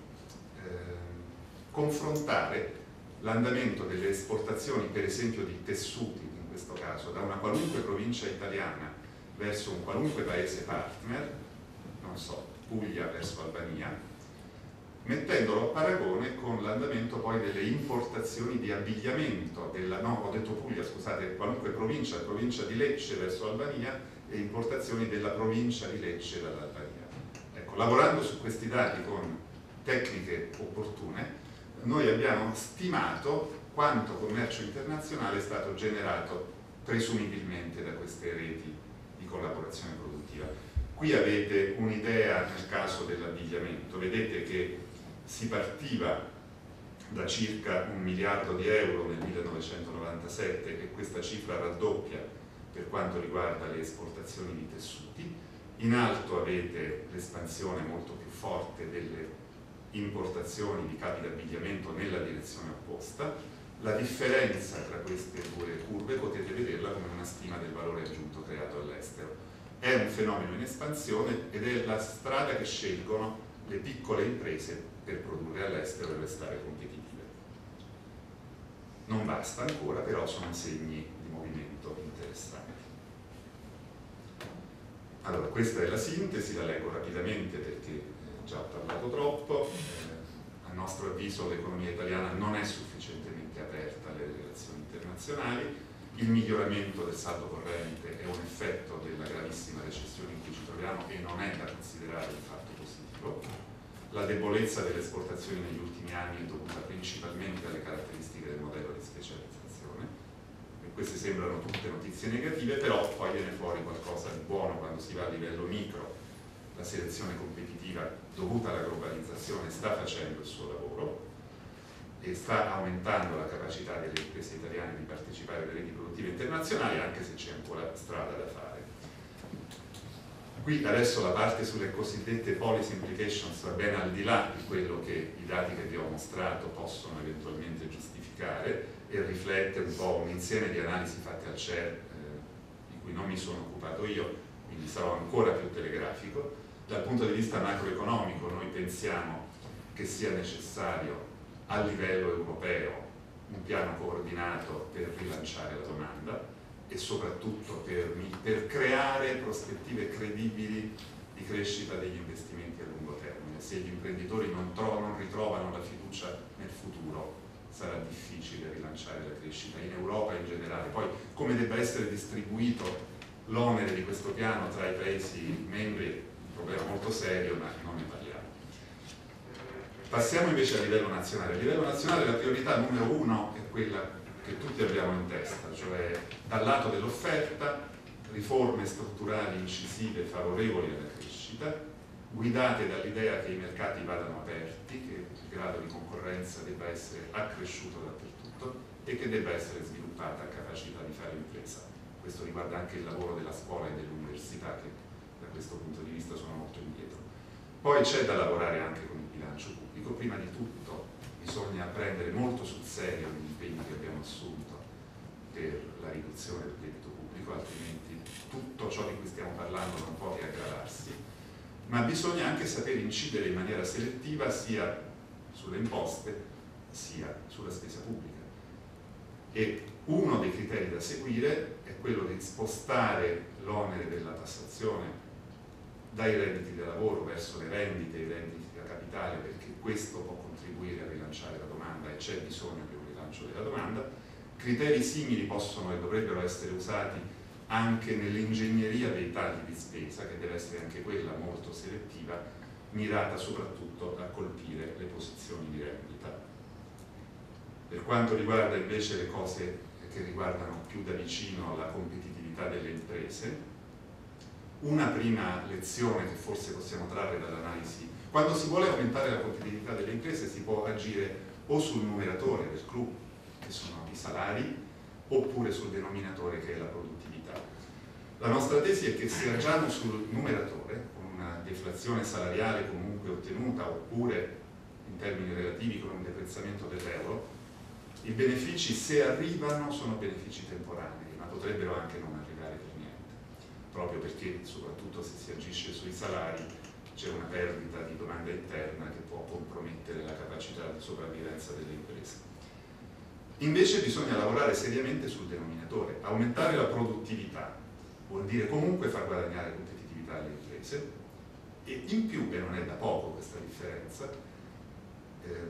confrontare l'andamento delle esportazioni, per esempio di tessuti in questo caso, da una qualunque provincia italiana verso un qualunque paese partner, non so, Puglia verso Albania, mettendolo a paragone con l'andamento poi delle importazioni di abbigliamento della, no, ho detto Puglia, scusate, qualunque provincia, provincia di Lecce verso Albania e importazioni della provincia di Lecce dall'Albania. Ecco, lavorando su questi dati con tecniche opportune, noi abbiamo stimato quanto commercio internazionale è stato generato presumibilmente da queste reti di collaborazione produttiva. Qui avete un'idea nel caso dell'abbigliamento, vedete che si partiva da circa 1 miliardo di euro nel 1997 e questa cifra raddoppia per quanto riguarda le esportazioni di tessuti. In alto avete l'espansione molto più forte delle importazioni di capi d'abbigliamento nella direzione opposta. La differenza tra queste due curve potete vederla come una stima del valore aggiunto creato all'estero. È un fenomeno in espansione ed è la strada che scelgono le piccole imprese per produrre all'estero e restare competitive. Non basta ancora, però sono segni di movimento interessanti. Allora, questa è la sintesi, la leggo rapidamente perché già ho parlato troppo. A nostro avviso l'economia italiana non è sufficientemente aperta alle relazioni internazionali, il miglioramento del saldo corrente è un effetto della gravissima recessione in cui ci troviamo e non è da considerare un fatto positivo. La debolezza delle esportazioni negli ultimi anni è dovuta principalmente alle caratteristiche del modello di specializzazione, e queste sembrano tutte notizie negative, però poi viene fuori qualcosa di buono quando si va a livello micro. La selezione competitiva dovuta alla globalizzazione sta facendo il suo lavoro e sta aumentando la capacità delle imprese italiane di partecipare alle reti produttive internazionali, anche se c'è ancora strada da fare. Qui adesso la parte sulle cosiddette policy implications va ben al di là di quello che i dati che vi ho mostrato possono eventualmente giustificare e riflette un po' un insieme di analisi fatte al CER, di cui non mi sono occupato io, quindi sarò ancora più telegrafico. Dal punto di vista macroeconomico noi pensiamo che sia necessario a livello europeo un piano coordinato per rilanciare la domanda e soprattutto per creare prospettive credibili di crescita degli investimenti a lungo termine. Se gli imprenditori non ritrovano la fiducia nel futuro, sarà difficile rilanciare la crescita in Europa in generale. Poi come debba essere distribuito l'onere di questo piano tra i Paesi membri è un problema molto serio, ma non ne parliamo. Passiamo invece a livello nazionale. A livello nazionale la priorità numero 1 è quella che tutti abbiamo in testa, cioè dal lato dell'offerta riforme strutturali incisive favorevoli alla crescita, guidate dall'idea che i mercati vadano aperti, che il grado di concorrenza debba essere accresciuto dappertutto e che debba essere sviluppata capacità di fare impresa. Questo riguarda anche il lavoro della scuola e dell'università, che da questo punto di vista sono molto indietro. Poi c'è da lavorare anche con il bilancio pubblico. Prima di tutto bisogna prendere molto sul serio gli impegni che abbiamo assunto per la riduzione del debito pubblico, altrimenti tutto ciò di cui stiamo parlando non può che aggravarsi, ma bisogna anche sapere incidere in maniera selettiva sia sulle imposte sia sulla spesa pubblica. E uno dei criteri da seguire è quello di spostare l'onere della tassazione dai redditi da lavoro verso le rendite, i redditi da capitale, perché questo può contribuire a rilanciare la domanda e c'è bisogno di un rilancio della domanda. Criteri simili possono e dovrebbero essere usati anche nell'ingegneria dei tagli di spesa, che deve essere anche quella molto selettiva, mirata soprattutto a colpire le posizioni di rendita. Per quanto riguarda invece le cose che riguardano più da vicino la competitività delle imprese, una prima lezione che forse possiamo trarre dall'analisi: quando si vuole aumentare la competitività delle imprese si può agire o sul numeratore del CRU, che sono i salari, oppure sul denominatore, che è la produttività. La nostra tesi è che se agiamo sul numeratore, con una deflazione salariale comunque ottenuta, oppure in termini relativi con un deprezzamento dell'euro, i benefici, se arrivano, sono benefici temporanei, ma potrebbero anche non arrivare per niente, proprio perché, soprattutto se si agisce sui salari, c'è una perdita di domanda interna che può compromettere la capacità di sopravvivenza delle imprese. Invece bisogna lavorare seriamente sul denominatore. Aumentare la produttività vuol dire comunque far guadagnare competitività alle imprese, e in più, che non è da poco questa differenza,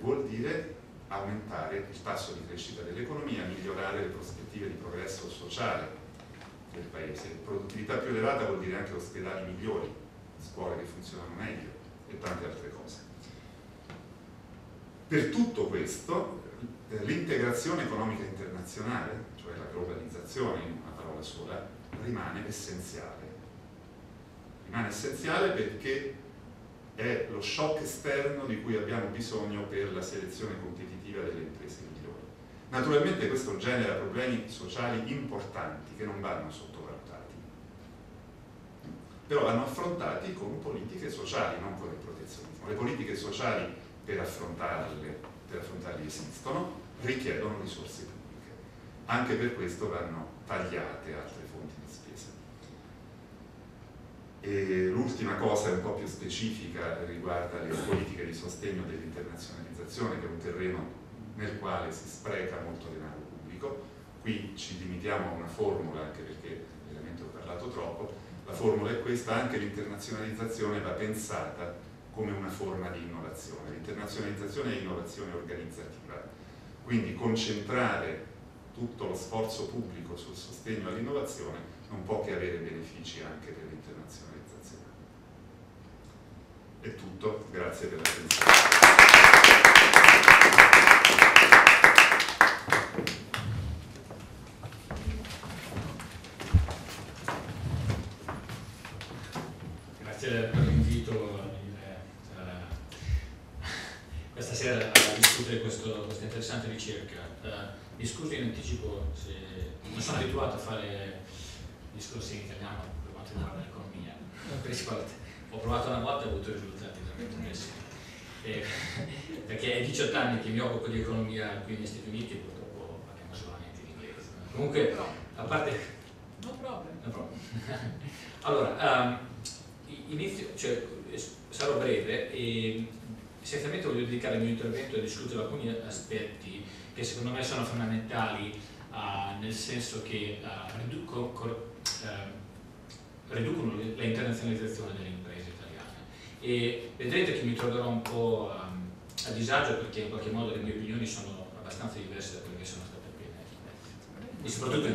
vuol dire aumentare il tasso di crescita dell'economia, migliorare le prospettive di progresso sociale del paese. Produttività più elevata vuol dire anche ospedali migliori, scuole che funzionano meglio e tante altre cose. Per tutto questo l'integrazione economica internazionale, cioè la globalizzazione in una parola sola, rimane essenziale. Rimane essenziale perché è lo shock esterno di cui abbiamo bisogno per la selezione competitiva delle imprese migliori. Naturalmente questo genera problemi sociali importanti che non vanno sottovalutati, però vanno affrontati con politiche sociali, non con il protezionismo. Le politiche sociali, per affrontarle esistono, richiedono risorse pubbliche. Anche per questo vanno tagliate altre fonti di spesa. L'ultima cosa un po' più specifica riguarda le politiche di sostegno dell'internazionalizzazione, che è un terreno nel quale si spreca molto denaro pubblico. Qui ci limitiamo a una formula, anche perché veramente ho parlato troppo. La formula è questa: anche l'internazionalizzazione va pensata come una forma di innovazione. L'internazionalizzazione è innovazione organizzativa, quindi concentrare tutto lo sforzo pubblico sul sostegno all'innovazione non può che avere benefici anche per l'internazionalizzazione. È tutto, grazie per l'attenzione. Grazie per l'invito questa sera a discutere questa interessante ricerca. Mi scuso in anticipo se non sono abituato a fare discorsi in italiano per quanto riguarda l'economia. Ho provato una volta e ho avuto risultati veramente pessimi, perché è 18 anni che mi occupo di economia qui negli Stati Uniti e purtroppo parliamo solamente in inglese. Comunque, a parte... No problem. No problem. Allora, inizio, cioè, sarò breve e essenzialmente voglio dedicare il mio intervento a discutere alcuni aspetti che secondo me sono fondamentali, nel senso che riducono la internazionalizzazione delle imprese italiane, e vedrete che mi troverò un po' a disagio perché in qualche modo le mie opinioni sono abbastanza diverse da quelle che sono state prima, e soprattutto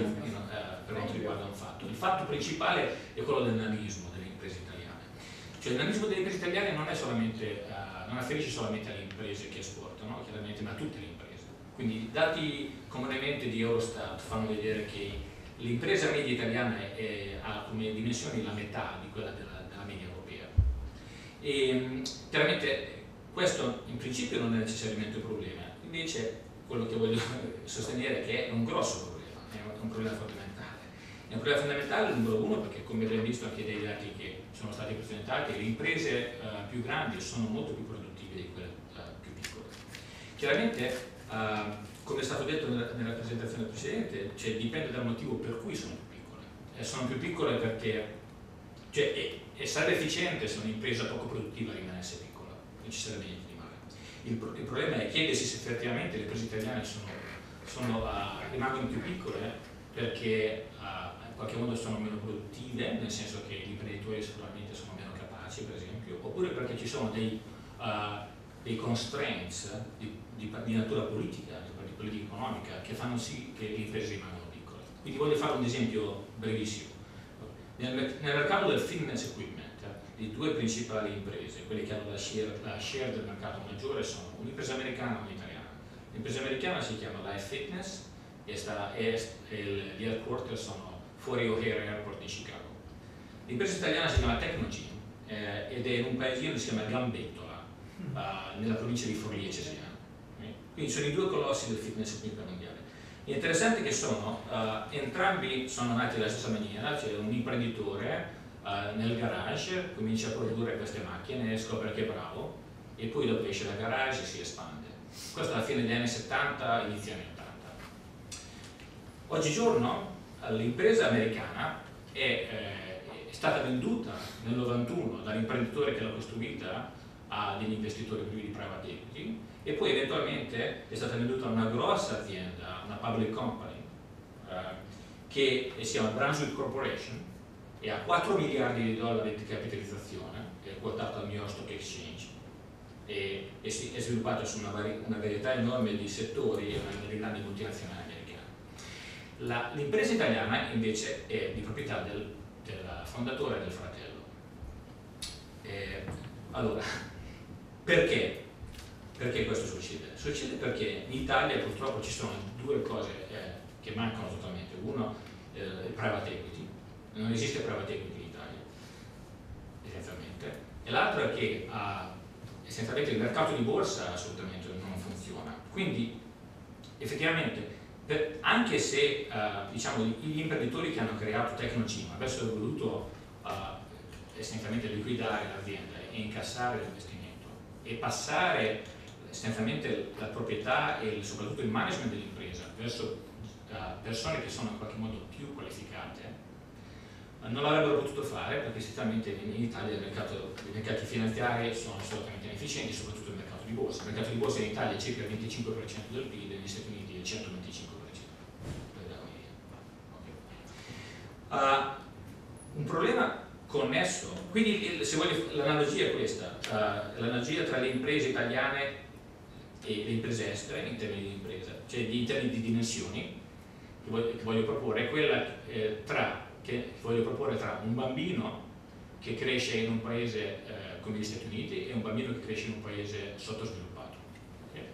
per quanto riguarda un fatto. Il fatto principale è quello del dinamismo delle imprese italiane. Cioè il dinamismo delle imprese italiane non è solamente, non afferisce solamente alle imprese che esportano, chiaramente, ma a tutte le imprese. Quindi i dati comunemente di Eurostat fanno vedere che l'impresa media italiana ha come dimensioni la metà di quella della media europea. E chiaramente questo in principio non è necessariamente un problema, invece quello che voglio sostenere è che è un grosso problema, è un problema fondamentale. È un problema fondamentale numero uno perché, come abbiamo visto anche dai dati che sono stati presentati, le imprese più grandi sono molto più produttive di quelle più piccole. Chiaramente come è stato detto nella presentazione precedente, cioè, dipende dal motivo per cui sono più piccole. Sono più piccole perché sarebbe efficiente se un'impresa poco produttiva rimanesse piccola, non ci sarebbe niente di male. Il problema è chiedersi se effettivamente le imprese italiane rimangono più piccole perché in qualche modo sono meno produttive, nel senso che gli imprenditori sicuramente sono meno capaci, per esempio, oppure perché ci sono dei constraints di natura politica, di politica economica, che fanno sì che le imprese rimangano piccole. Quindi voglio fare un esempio brevissimo. Nel mercato del fitness equipment, le due principali imprese, quelle che hanno la share del mercato maggiore, sono un'impresa americana e un'italiana. L'impresa americana si chiama Life Fitness e gli headquarters sono fuori O'Hare Airport di Chicago. L'impresa italiana si chiama TechnoGym ed è in un paesino che si chiama Gambettola, nella provincia di Forlì e Cesena. Quindi sono i due colossi del fitness equipment mondiale. L'interessante è che sono, entrambi sono nati alla stessa maniera, cioè un imprenditore nel garage comincia a produrre queste macchine, scopre che è bravo e poi dopo esce dal garage e si espande. Questo alla fine degli anni 70, inizio anni 80. Oggigiorno l'impresa americana è stata venduta nel 91 dall'imprenditore che l'ha costruita a degli investitori più di private equity e poi eventualmente è stata venduta a una grossa azienda, una public company, che si chiama Brunswick Corporation e ha 4 miliardi di dollari di capitalizzazione, è quotata al New York Stock Exchange e è sviluppata su una varietà enorme di settori e una grande multinazionale americana. L'impresa italiana invece è di proprietà del fondatore e del fratello. Allora, perché? Perché questo succede? Succede perché in Italia purtroppo ci sono due cose che mancano totalmente. Uno, il private equity. Non esiste private equity in Italia, essenzialmente. E l'altro è che essenzialmente il mercato di borsa assolutamente non funziona. Quindi, effettivamente, anche se diciamo, gli imprenditori che hanno creato TechnoGym avessero voluto essenzialmente liquidare l'azienda e incassare l'investimento e passare essenzialmente la proprietà e soprattutto il management dell'impresa verso persone che sono in qualche modo più qualificate, non l'avrebbero potuto fare perché essenzialmente in Italia i mercati finanziari sono assolutamente inefficienti, soprattutto il mercato di borsa. Il mercato di borsa in Italia è circa il 25% del PIL, negli Stati Uniti è il 125% della media. Un problema connesso, quindi se voglio l'analogia è questa, l'analogia tra le imprese italiane e le imprese estere in termini di impresa, cioè in termini di dimensioni, che voglio proporre è quella che voglio proporre tra un bambino che cresce in un paese come gli Stati Uniti e un bambino che cresce in un paese sottosviluppato. Okay?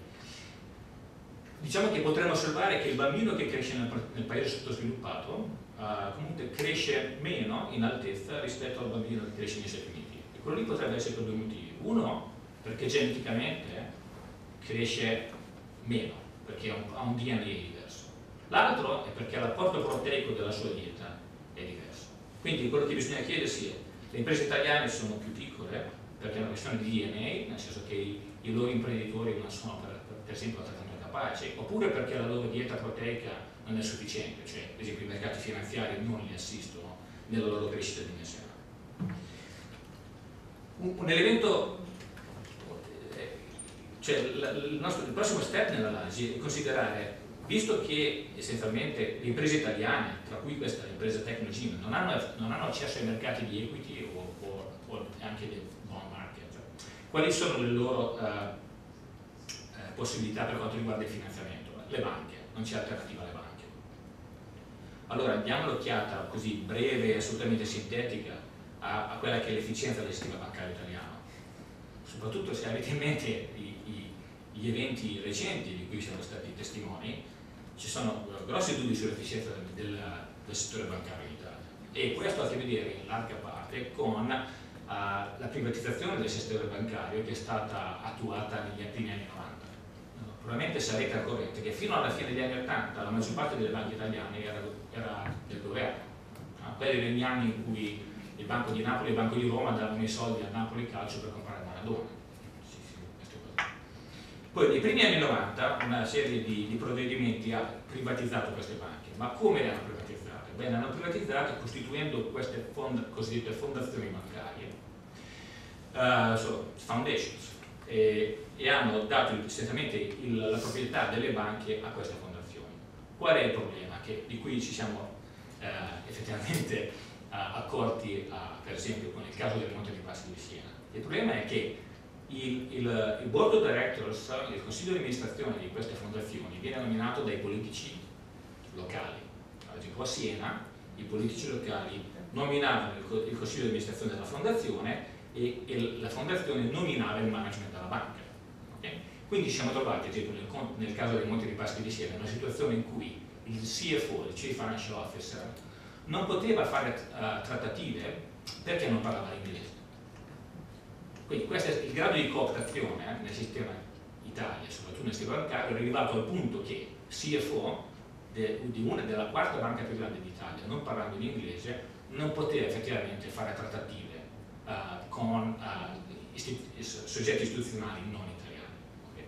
Diciamo che potremmo osservare che il bambino che cresce nel paese sottosviluppato comunque cresce meno in altezza rispetto al bambino che cresce negli Stati Uniti. E quello lì potrebbe essere per due motivi. Uno, perché geneticamente cresce meno, perché ha un DNA diverso. L'altro è perché l'apporto proteico della sua dieta è diverso. Quindi quello che bisogna chiedersi è, le imprese italiane sono più piccole perché è una questione di DNA, nel senso che i loro imprenditori non sono per esempio altrettanto capaci, oppure perché la loro dieta proteica non è sufficiente, cioè per esempio i mercati finanziari non li assistono nella loro crescita dimensionale. Un elemento, cioè il prossimo step nell'analisi è considerare, visto che essenzialmente le imprese italiane, tra cui questa impresa TechnoGym, non hanno accesso ai mercati di equity o anche del bond market, quali sono le loro possibilità per quanto riguarda il finanziamento? Le banche, non c'è alternativa alle banche. Allora diamo un'occhiata così breve e assolutamente sintetica a quella che è l'efficienza del sistema bancario italiano, soprattutto se avete in mente gli eventi recenti di cui siamo stati testimoni. Ci sono grossi dubbi sull'efficienza del settore bancario in Italia e questo ha a che vedere in larga parte con la privatizzazione del settore bancario che è stata attuata negli primi anni 90. Probabilmente sarete al corrente che fino alla fine degli anni 80 la maggior parte delle banche italiane era del governo. Quelli erano gli anni in cui il Banco di Napoli e il Banco di Roma davano i soldi a Napoli Calcio per comprare Maradona. Poi nei primi anni 90 una serie di provvedimenti ha privatizzato queste banche, ma come le hanno privatizzate? Beh, le hanno privatizzate costituendo queste cosiddette fondazioni bancarie, foundations, e hanno dato essenzialmente la proprietà delle banche a queste fondazioni. Qual è il problema? Che di cui ci siamo effettivamente accorti, per esempio, con il caso del Monte dei Paschi di Siena. Il problema è che il board of directors, il consiglio di amministrazione di queste fondazioni viene nominato dai politici locali. Ad esempio a Siena i politici locali nominavano il consiglio di amministrazione della fondazione e la fondazione nominava il management della banca. Okay? Quindi siamo trovati, tipo, nel caso dei Monti dei Paschi di Siena, in una situazione in cui il CFO, il Chief Financial Officer, non poteva fare trattative perché non parlava inglese. Quindi questo è il grado di cooptazione nel sistema Italia, soprattutto nel sistema bancario, è arrivato al punto che CFO di una della quarta banca più grande d'Italia, non parlando in inglese, non poteva effettivamente fare trattative con soggetti istituzionali non italiani. Okay?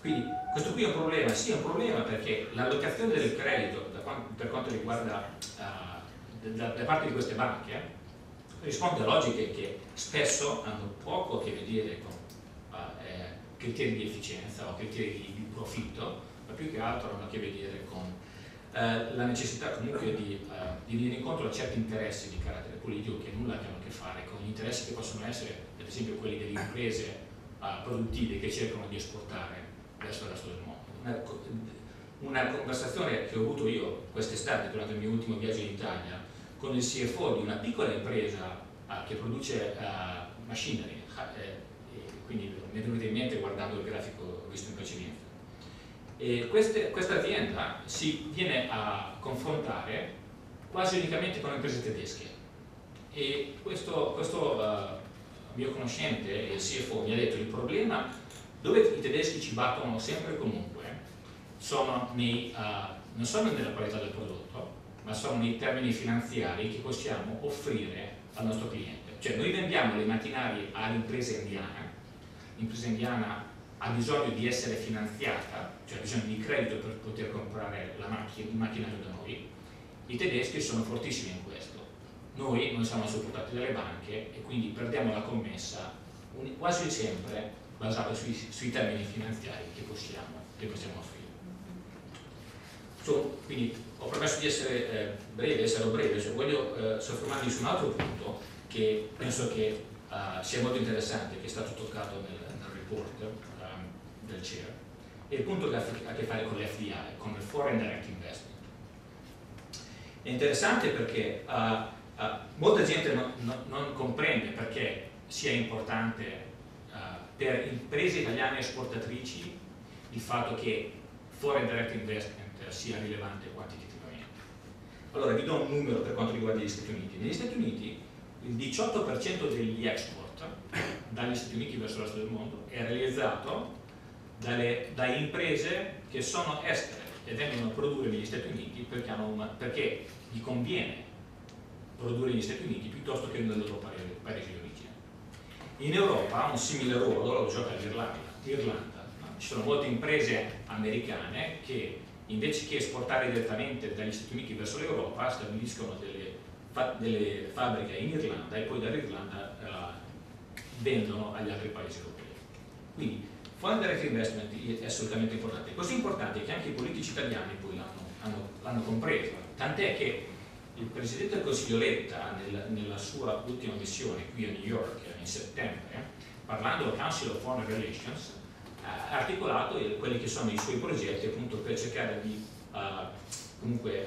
Quindi questo qui è un problema, sì, è un problema perché l'allocazione del credito per quanto riguarda da parte di queste banche risponde a logiche che spesso hanno poco a che vedere con criteri di efficienza o criteri di profitto, ma più che altro hanno a che vedere con la necessità comunque di venire incontro a certi interessi di carattere politico che nulla hanno a che fare con gli interessi che possono essere, per esempio, quelli delle imprese produttive che cercano di esportare verso il resto del mondo. Una conversazione che ho avuto io quest'estate durante il mio ultimo viaggio in Italia con il CFO di una piccola impresa che produce machinery, quindi mi è venuto in mente guardando il grafico visto in precedenza. E questa azienda si viene a confrontare quasi unicamente con imprese tedesche e questo mio conoscente, il CFO, mi ha detto il problema dove i tedeschi ci battono sempre e comunque sono non solo nella qualità del prodotto, ma sono i termini finanziari che possiamo offrire al nostro cliente. Cioè noi vendiamo le macchinari all'impresa indiana, l'impresa indiana ha bisogno di essere finanziata, cioè ha bisogno di credito per poter comprare il macchinario da noi, i tedeschi sono fortissimi in questo, noi non siamo supportati dalle banche e quindi perdiamo la commessa quasi sempre basata sui termini finanziari che possiamo offrire. Quindi ho promesso di essere breve, sarò breve, cioè voglio soffermarmi su un altro punto che penso che sia molto interessante, che è stato toccato nel report del CER, è il punto che ha a che fare con l'FDI, con il Foreign Direct Investment. È interessante perché molta gente non comprende perché sia importante per imprese italiane esportatrici il fatto che Foreign Direct Investment sia rilevante quantitativamente. Allora vi do un numero per quanto riguarda gli Stati Uniti. Negli Stati Uniti il 18% degli export dagli Stati Uniti verso il resto del mondo è realizzato da imprese che sono estere e vengono a produrre negli Stati Uniti perché gli conviene produrre negli Stati Uniti piuttosto che nel loro paese di origine. In Europa un simile ruolo lo gioca l'Irlanda. Ci sono molte imprese americane che invece che esportare direttamente dagli Stati Uniti verso l'Europa, stabiliscono delle fabbriche in Irlanda e poi dall'Irlanda vendono agli altri paesi europei. Quindi Foreign Direct Investment è assolutamente importante, così importante che anche i politici italiani poi l'hanno compreso, tant'è che il Presidente del Consiglio Letta nella sua ultima missione qui a New York in settembre, parlando al Council of Foreign Relations, ha articolato quelli che sono i suoi progetti appunto per cercare di comunque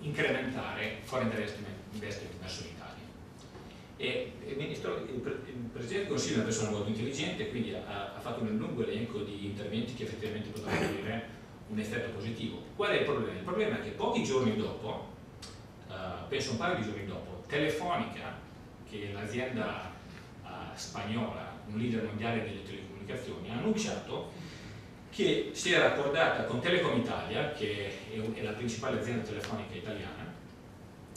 incrementare Foreign Direct Investment verso l'Italia. E il Presidente del Consiglio è una persona molto intelligente, quindi ha fatto un lungo elenco di interventi che effettivamente potranno avere un effetto positivo. Qual è il problema? Il problema è che pochi giorni dopo, penso un paio di giorni dopo, Telefonica, che è l'azienda spagnola, un leader mondiale delle telecomunicazioni, ha annunciato che si era accordata con Telecom Italia, che è la principale azienda telefonica italiana,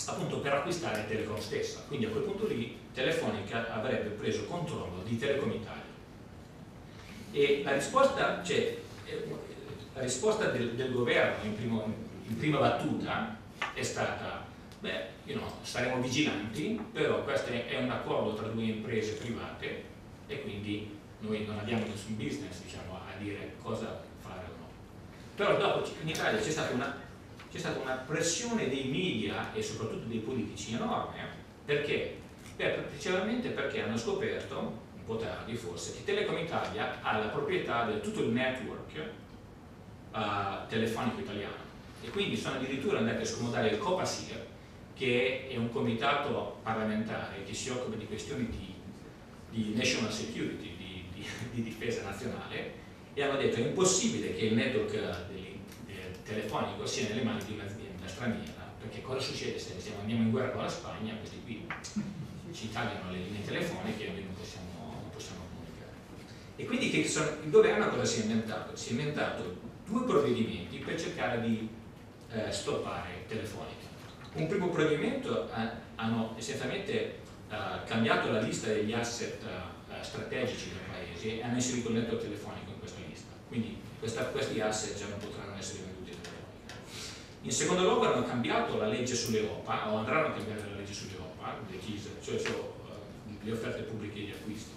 appunto per acquistare Telecom stessa. Quindi a quel punto lì Telefonica avrebbe preso controllo di Telecom Italia. E la risposta, cioè, la risposta del governo in prima battuta è stata: beh, saremo vigilanti, però questo è un accordo tra due imprese private e quindi noi non abbiamo nessun business, a dire cosa fare o no. Però dopo in Italia c'è stata una pressione dei media e soprattutto dei politici enorme. Perché? Beh, principalmente perché hanno scoperto, un po' tardi forse, che Telecom Italia ha la proprietà di tutto il network telefonico italiano, e quindi sono addirittura andati a scomodare il COPASIR, che è un comitato parlamentare che si occupa di questioni di national security, di difesa nazionale, e hanno detto: è impossibile che il network telefonico sia nelle mani di un'azienda straniera, perché cosa succede se andiamo in guerra con la Spagna? Questi qui ci tagliano le linee telefoniche e noi non possiamo comunicare. E quindi il governo cosa si è inventato? Si è inventato due provvedimenti per cercare di stoppare Telefonica. Un primo provvedimento hanno essenzialmente cambiato la lista degli asset strategici del paese e hanno inserito il network telefonico in questa lista, quindi questi asset già non potranno essere venduti in Telefonica. In secondo luogo hanno cambiato la legge sull'Europa, o andranno a cambiare la legge sull'Europa, cioè le offerte pubbliche di acquisto,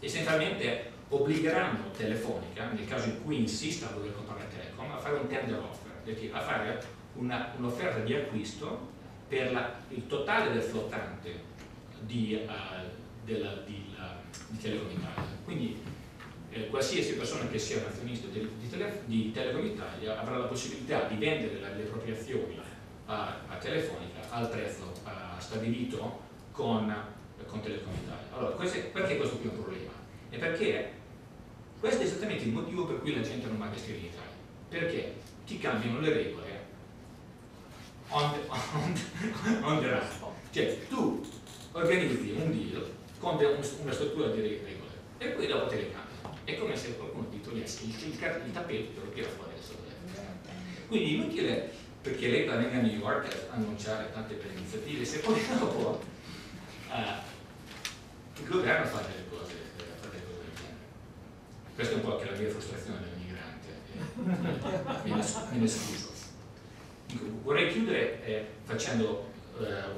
essenzialmente obbligheranno Telefonica, nel caso in cui insista a dover comprare Telecom, a fare un tender offer, perché a fare un'offerta di acquisto per il totale del flottante di Telecom Italia. Quindi qualsiasi persona che sia un azionista di Telecom Italia avrà la possibilità di vendere le proprie azioni a Telefonica al prezzo stabilito con Telecom Italia. Allora, perché questo qui è un problema? È perché questo è esattamente il motivo per cui la gente non va a investire in Italia, perché ti cambiano le regole on the run. Cioè, tu organizzi un deal con una struttura di regole e poi dopo te le cambi. È come se qualcuno ti togliesse il tappeto e lo tira fuori adesso. Quindi inutile, perché lei venga a New York a annunciare tante belle iniziative se poi dopo il governo fa delle cose del genere. Questa è un po' anche la mia frustrazione del migrante, me ne scuso. Vorrei chiudere facendo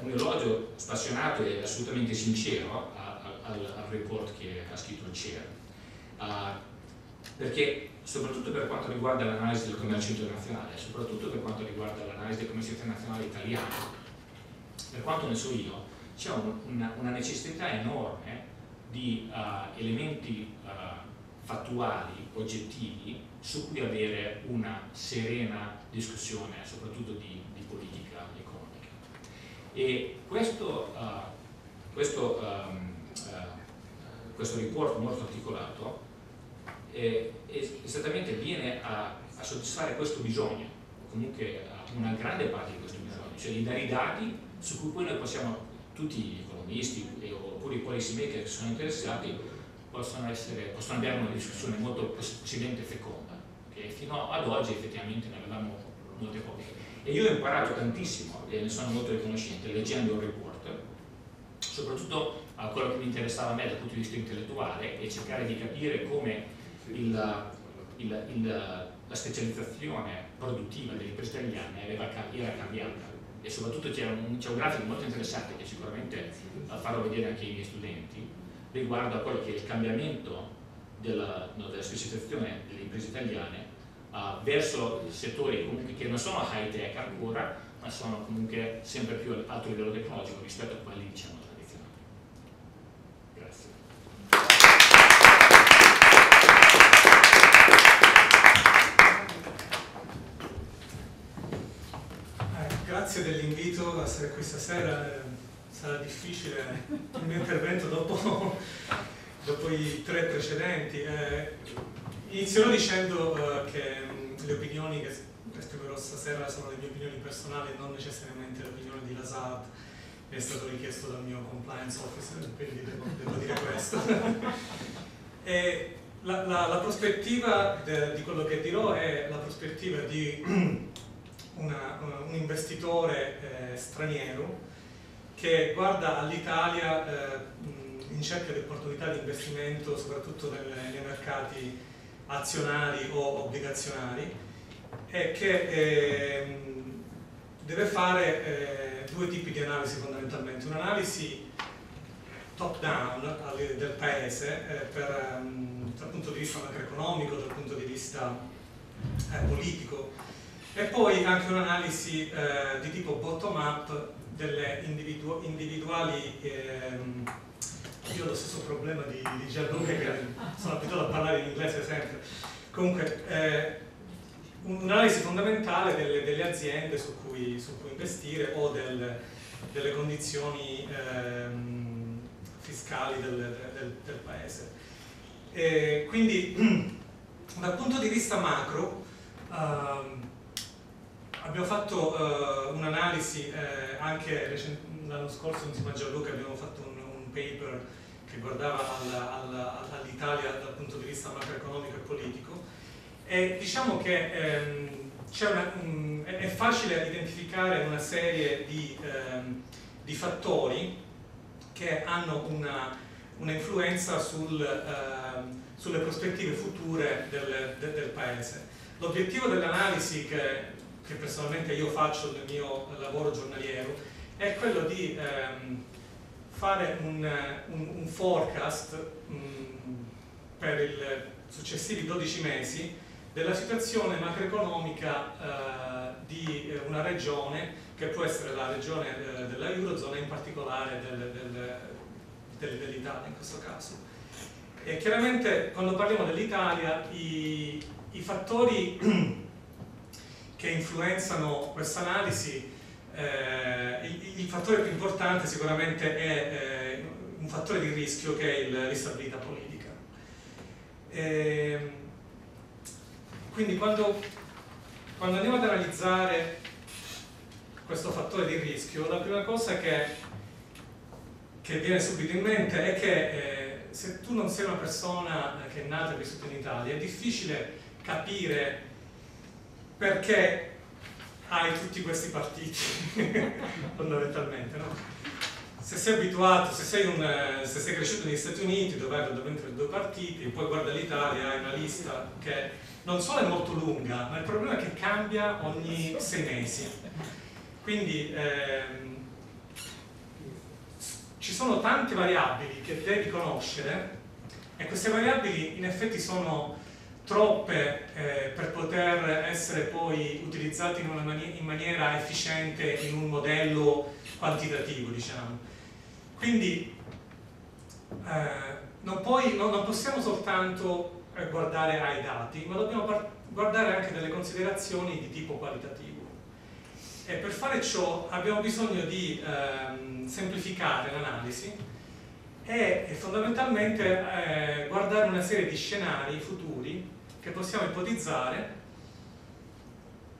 un elogio spassionato e assolutamente sincero al report che ha scritto il CER, perché soprattutto per quanto riguarda l'analisi del commercio internazionale, soprattutto per quanto riguarda l'analisi del commercio internazionale italiano, per quanto ne so io, c'è una necessità enorme di elementi fattuali, oggettivi, su cui avere una serena discussione, soprattutto di politica economica. E questo report molto articolato esattamente viene a soddisfare questo bisogno, o comunque una grande parte di questo bisogno, cioè di dare i dati su cui poi noi possiamo, tutti gli economisti oppure i policy maker che sono interessati, possono avere una discussione molto possibilmente feconda, che fino ad oggi effettivamente ne avevamo molte poche. E io ho imparato tantissimo e ne sono molto riconoscente leggendo il report, soprattutto a quello che mi interessava a me dal punto di vista intellettuale, e cercare di capire come la specializzazione produttiva delle imprese italiane era cambiata. E soprattutto c'è un grafico molto interessante che sicuramente farò vedere anche ai miei studenti, riguardo a quello che è il cambiamento della specializzazione delle imprese italiane verso settori comunque che non sono high tech ancora, ma sono comunque sempre più ad alto livello tecnologico rispetto a quelli, tradizionali. Grazie. Grazie dell'invito a essere qui stasera. Sarà difficile il mio intervento dopo i tre precedenti. Inizierò dicendo che le opinioni che esprimerò stasera sono le mie opinioni personali e non necessariamente l'opinione di Lazard, è stato richiesto dal mio compliance officer, quindi devo dire questo. E la prospettiva di quello che dirò è la prospettiva di un investitore straniero che guarda all'Italia in cerca di opportunità di investimento soprattutto nei mercati azionari o obbligazionari, e che deve fare due tipi di analisi fondamentalmente: un'analisi top down del paese dal punto di vista macroeconomico, dal punto di vista politico, e poi anche un'analisi di tipo bottom up delle individuali. Io ho lo stesso problema di Gian Luca, che sono abituato a parlare in inglese sempre. Comunque un'analisi fondamentale delle aziende su cui investire, o delle condizioni fiscali del paese. E quindi dal punto di vista macro abbiamo fatto un'analisi anche l'anno scorso insieme a Gianluca. Abbiamo fatto un paper che guardava all'Italia dal punto di vista macroeconomico e politico, e diciamo che è facile identificare una serie di fattori che hanno una influenza sulle prospettive future del paese. L'obiettivo dell'analisi che personalmente io faccio nel mio lavoro giornaliero è quello di fare un forecast per i successivi 12 mesi della situazione macroeconomica di una regione, che può essere la regione della Eurozona, in particolare dell'Italia in questo caso. E chiaramente quando parliamo dell'Italia i fattori che influenzano questa analisi, il fattore più importante sicuramente è un fattore di rischio, che è l'instabilità politica. Quindi quando andiamo ad analizzare questo fattore di rischio, la prima cosa che viene subito in mente è che se tu non sei una persona che è nata e vissuta in Italia, è difficile capire perché hai tutti questi partiti fondamentalmente, no? Se sei abituato, se sei cresciuto negli Stati Uniti dove hai fondamentalmente due partiti, poi guarda l'Italia, hai una lista che non solo è molto lunga, ma il problema è che cambia ogni 6 mesi. Quindi ci sono tante variabili che devi conoscere, e queste variabili in effetti sono troppe per poter essere poi utilizzati in maniera efficiente in un modello quantitativo, diciamo. Quindi non possiamo soltanto guardare ai dati, ma dobbiamo guardare anche delle considerazioni di tipo qualitativo, e per fare ciò abbiamo bisogno di semplificare l'analisi e fondamentalmente guardare una serie di scenari futuri che possiamo ipotizzare,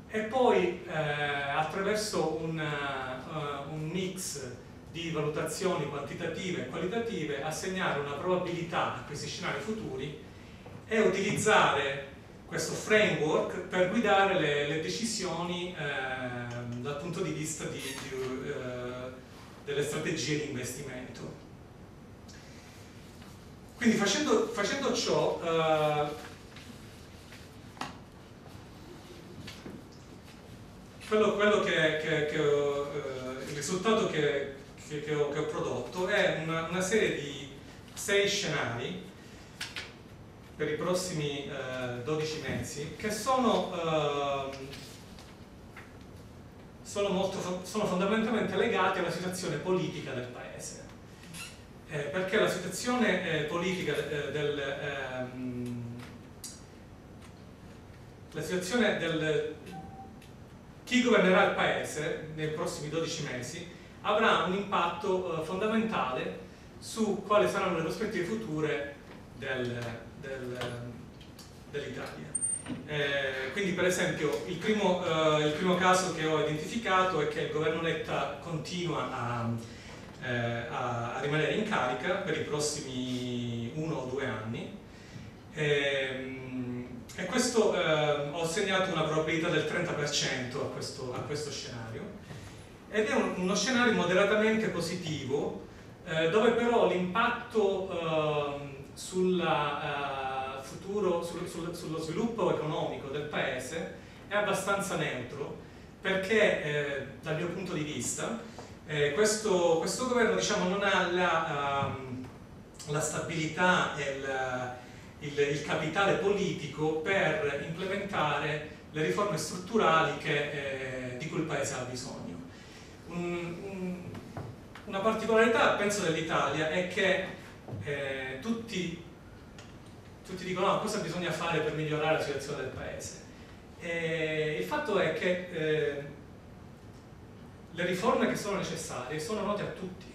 e poi attraverso un mix di valutazioni quantitative e qualitative assegnare una probabilità a questi scenari futuri e utilizzare questo framework per guidare le decisioni dal punto di vista delle strategie di investimento. Quindi facendo ciò il risultato che ho prodotto è una serie di 6 scenari per i prossimi 12 mesi, che sono fondamentalmente legati alla situazione politica del paese. Perché la situazione politica chi governerà il paese nei prossimi 12 mesi avrà un impatto fondamentale su quali saranno le prospettive future dell'Italia. Quindi per esempio il primo caso che ho identificato è che il governo Letta continua a rimanere in carica per i prossimi 1 o 2 anni, e questo ho assegnato una probabilità del 30% a questo scenario, ed è uno scenario moderatamente positivo dove però l'impatto sullo sviluppo economico del paese è abbastanza neutro, perché dal mio punto di vista questo governo, diciamo, non ha la stabilità e il capitale politico per implementare le riforme strutturali di cui il paese ha bisogno. Una particolarità, penso, dell'Italia è che tutti dicono: no, cosa bisogna fare per migliorare la situazione del paese? E il fatto è che le riforme che sono necessarie sono note a tutti.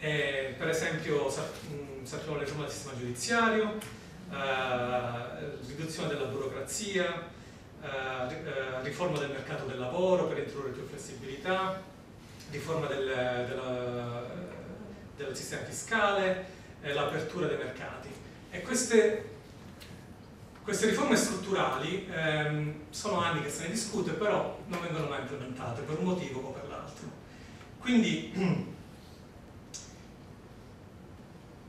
Per esempio sappiamo le riforme del sistema giudiziario, riduzione della burocrazia, riforma del mercato del lavoro per introdurre più flessibilità, riforma del sistema fiscale, l'apertura dei mercati. E queste riforme strutturali sono anni che se ne discute, però non vengono mai implementate per un motivo o per l'altro. Quindi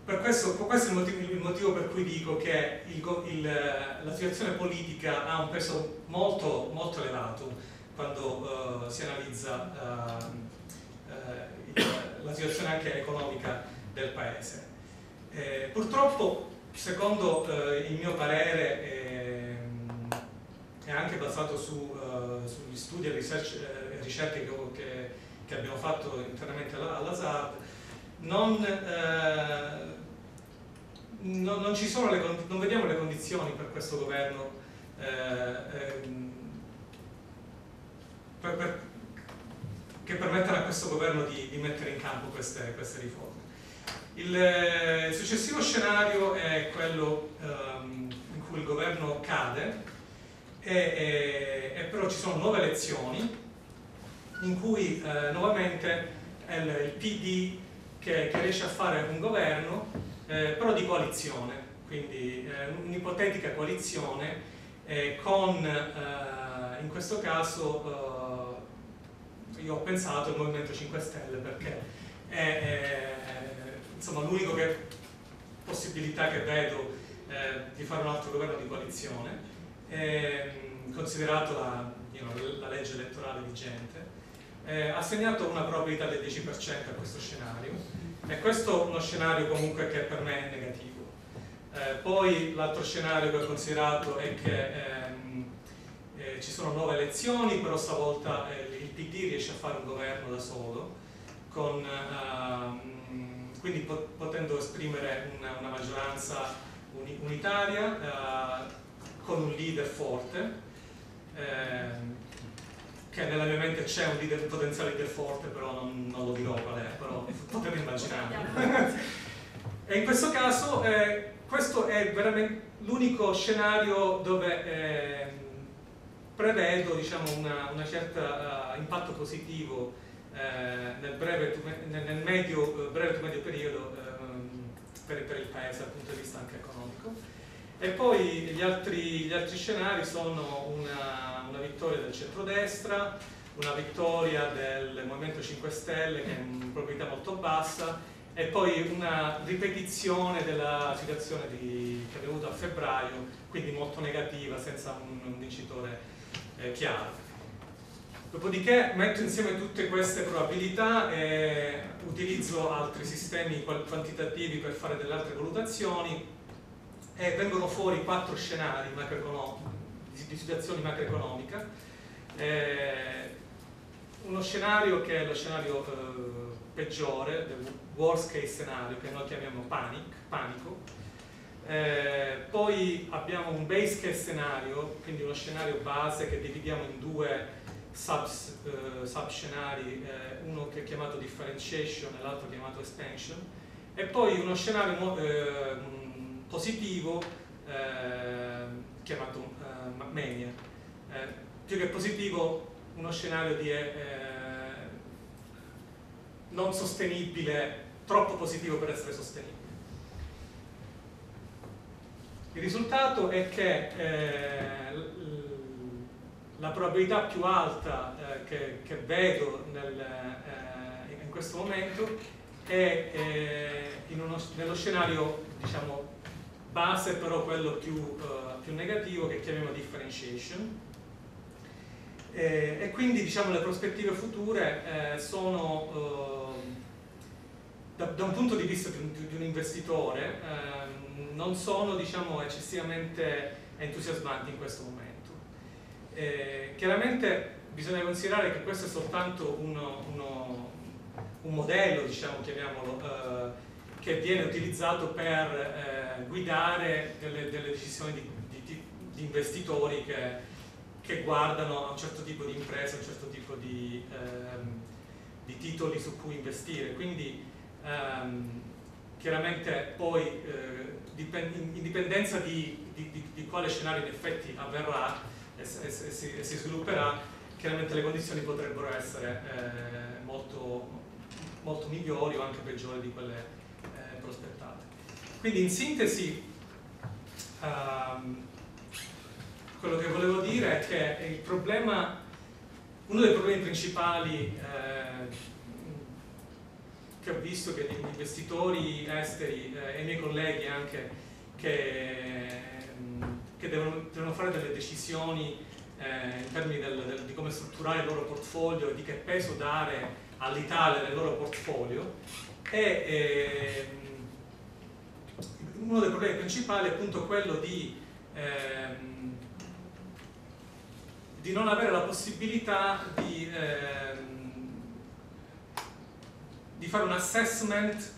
questo è il motivo per cui dico che la situazione politica ha un peso molto, molto elevato quando si analizza la situazione anche economica del paese. Purtroppo, secondo il mio parere, è anche basato sugli studi e ricerche che abbiamo fatto internamente alla Lazard, non vediamo le condizioni per questo governo che permettano a questo governo di mettere in campo queste riforme. Il successivo scenario è quello in cui il governo cade e però ci sono nuove elezioni in cui nuovamente il PD che riesce a fare un governo però di coalizione, quindi un'ipotetica coalizione con, in questo caso, io ho pensato al Movimento 5 Stelle perché è l'unica possibilità che vedo di fare un altro governo di coalizione, considerato la legge elettorale vigente. Ha segnato una probabilità del 10% a questo scenario. E questo è uno scenario comunque che per me è negativo. Poi l'altro scenario che ho considerato è che ci sono nuove elezioni, però stavolta il PD riesce a fare un governo da solo, quindi potendo esprimere una maggioranza unitaria con un leader forte, che nella mia mente c'è un potenziale leader forte, però non lo dirò qual è, però potete immaginarlo. E in questo caso questo è veramente l'unico scenario dove prevedo, diciamo, una certa impatto positivo nel breve-medio periodo per il paese dal punto di vista anche economico. E poi gli altri scenari sono una vittoria del centrodestra, una vittoria del Movimento 5 Stelle che è una probabilità molto bassa, e poi una ripetizione della situazione che abbiamo avuto a febbraio, quindi molto negativa, senza un vincitore chiaro. Dopodiché metto insieme tutte queste probabilità e utilizzo altri sistemi quantitativi per fare delle altre valutazioni, e vengono fuori 4 scenari di situazioni macroeconomiche. Uno scenario che è lo scenario peggiore, il worst case scenario, che noi chiamiamo panico. Poi abbiamo un base case scenario, quindi uno scenario base che dividiamo in 2 sub-scenari, uno che è chiamato differentiation e l'altro chiamato expansion, e poi uno scenario positivo chiamato mania, più che positivo uno scenario di non sostenibile, troppo positivo per essere sostenibile. Il risultato è che la probabilità più alta che vedo in questo momento è nello scenario, diciamo, base, però quello più negativo, che chiamiamo differentiation, e quindi, diciamo, le prospettive future sono, da un punto di vista di un investitore, non sono, diciamo, eccessivamente entusiasmanti in questo momento. Chiaramente bisogna considerare che questo è soltanto un modello, diciamo, chiamiamolo, che viene utilizzato per guidare delle decisioni di investitori che guardano a un certo tipo di impresa, a un certo tipo di titoli su cui investire. Quindi chiaramente poi in dipendenza di quale scenario in effetti avverrà e si svilupperà, chiaramente le condizioni potrebbero essere molto migliori o anche peggiori di quelle prospettate. Quindi, in sintesi, quello che volevo dire è che uno dei problemi principali che ho visto che gli investitori esteri e i miei colleghi anche che devono fare delle decisioni in termini di come strutturare il loro portfolio e di che peso dare all'Italia nel loro portfolio, e uno dei problemi principali è appunto quello di non avere la possibilità di fare un assessment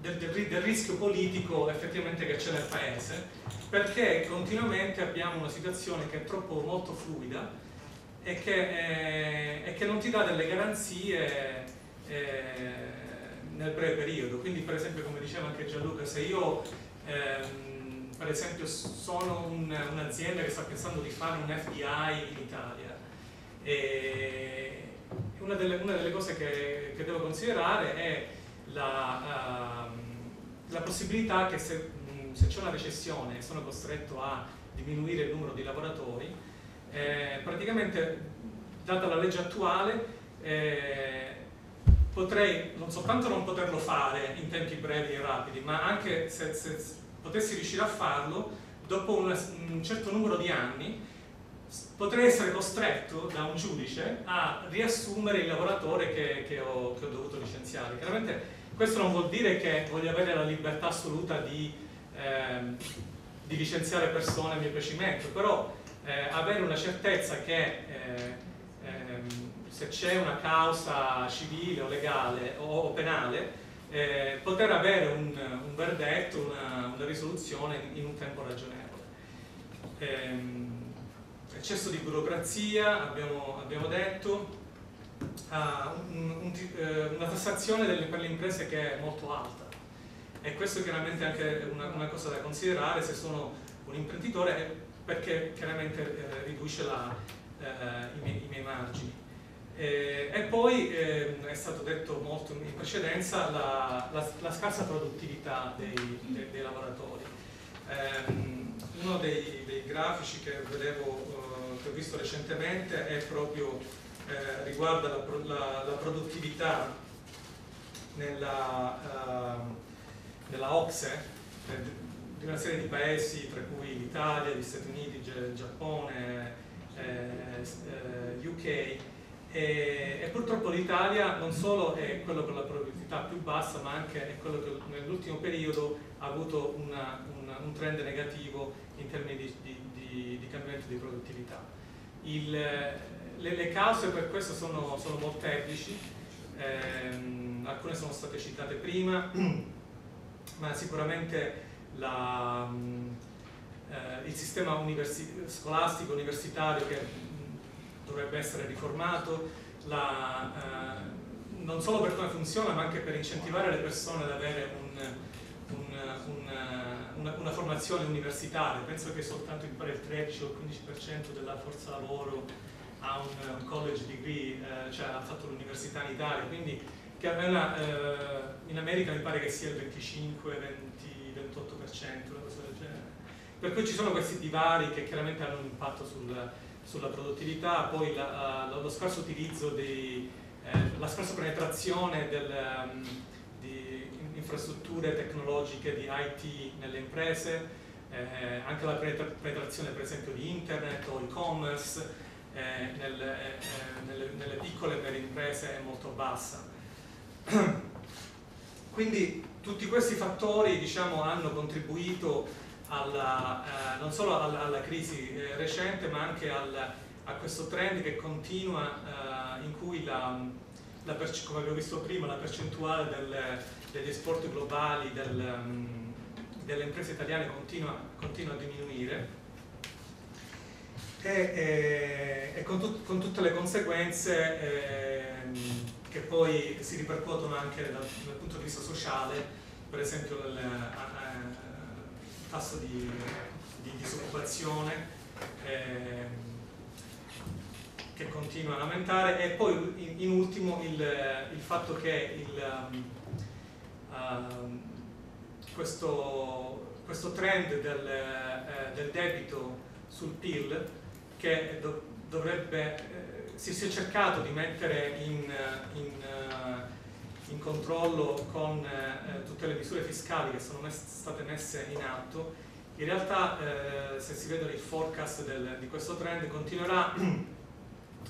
del rischio politico effettivamente che c'è nel paese, perché continuamente abbiamo una situazione che è molto fluida e che non ti dà delle garanzie nel breve periodo. Quindi, per esempio, come diceva anche Gianluca, se io per esempio sono un'azienda che sta pensando di fare un FDI in Italia, una delle cose che devo considerare è la possibilità che se c'è una recessione e sono costretto a diminuire il numero di lavoratori, praticamente, data la legge attuale, potrei non soltanto non poterlo fare in tempi brevi e rapidi, ma anche se potessi riuscire a farlo, dopo un certo numero di anni potrei essere costretto da un giudice a riassumere il lavoratore che ho dovuto licenziare. Chiaramente questo non vuol dire che voglio avere la libertà assoluta di licenziare persone a mio piacimento, però avere una certezza che se c'è una causa civile o legale o penale, poter avere un verdetto, una risoluzione in un tempo ragionevole. Eccesso di burocrazia, abbiamo detto, una tassazione per le imprese che è molto alta, e questo chiaramente è anche una cosa da considerare se sono un imprenditore, perché chiaramente riduce i miei margini. E poi è stato detto molto in precedenza la scarsa produttività dei lavoratori. Uno dei grafici che ho visto recentemente è proprio riguarda la produttività nella OCSE di una serie di paesi, tra cui l'Italia, gli Stati Uniti, il Giappone, UK, e purtroppo l'Italia non solo è quello con la produttività più bassa, ma anche è quello che nell'ultimo periodo ha avuto un trend negativo in termini di cambiamento di produttività. Le cause per questo sono molteplici, alcune sono state citate prima, ma sicuramente il sistema scolastico, universitario, che dovrebbe essere riformato, non solo per come funziona, ma anche per incentivare le persone ad avere una formazione universitaria. Penso che soltanto il 13 o il 15% della forza lavoro ha un college degree, cioè ha fatto l'università in Italia, quindi in America mi pare che sia il 25-28%, una cosa del genere. Per cui ci sono questi divari che chiaramente hanno un impatto sulla produttività. Poi lo scarso utilizzo la scarsa penetrazione di infrastrutture tecnologiche, di IT nelle imprese, anche la penetrazione per esempio di internet o e-commerce nelle piccole e medie imprese è molto bassa. Quindi tutti questi fattori, diciamo, hanno contribuito alla, non solo alla crisi recente, ma anche a questo trend che continua, in cui come abbiamo visto prima, la percentuale degli esporti globali delle imprese italiane continua a diminuire, e con tutte le conseguenze che poi si ripercuotono anche dal punto di vista sociale, per esempio il tasso di disoccupazione che continua ad aumentare, e poi in ultimo il fatto che questo trend del debito sul PIL, che si è cercato di mettere in controllo con tutte le misure fiscali che sono state messe in atto, in realtà se si vedono il forecast di questo trend, continuerà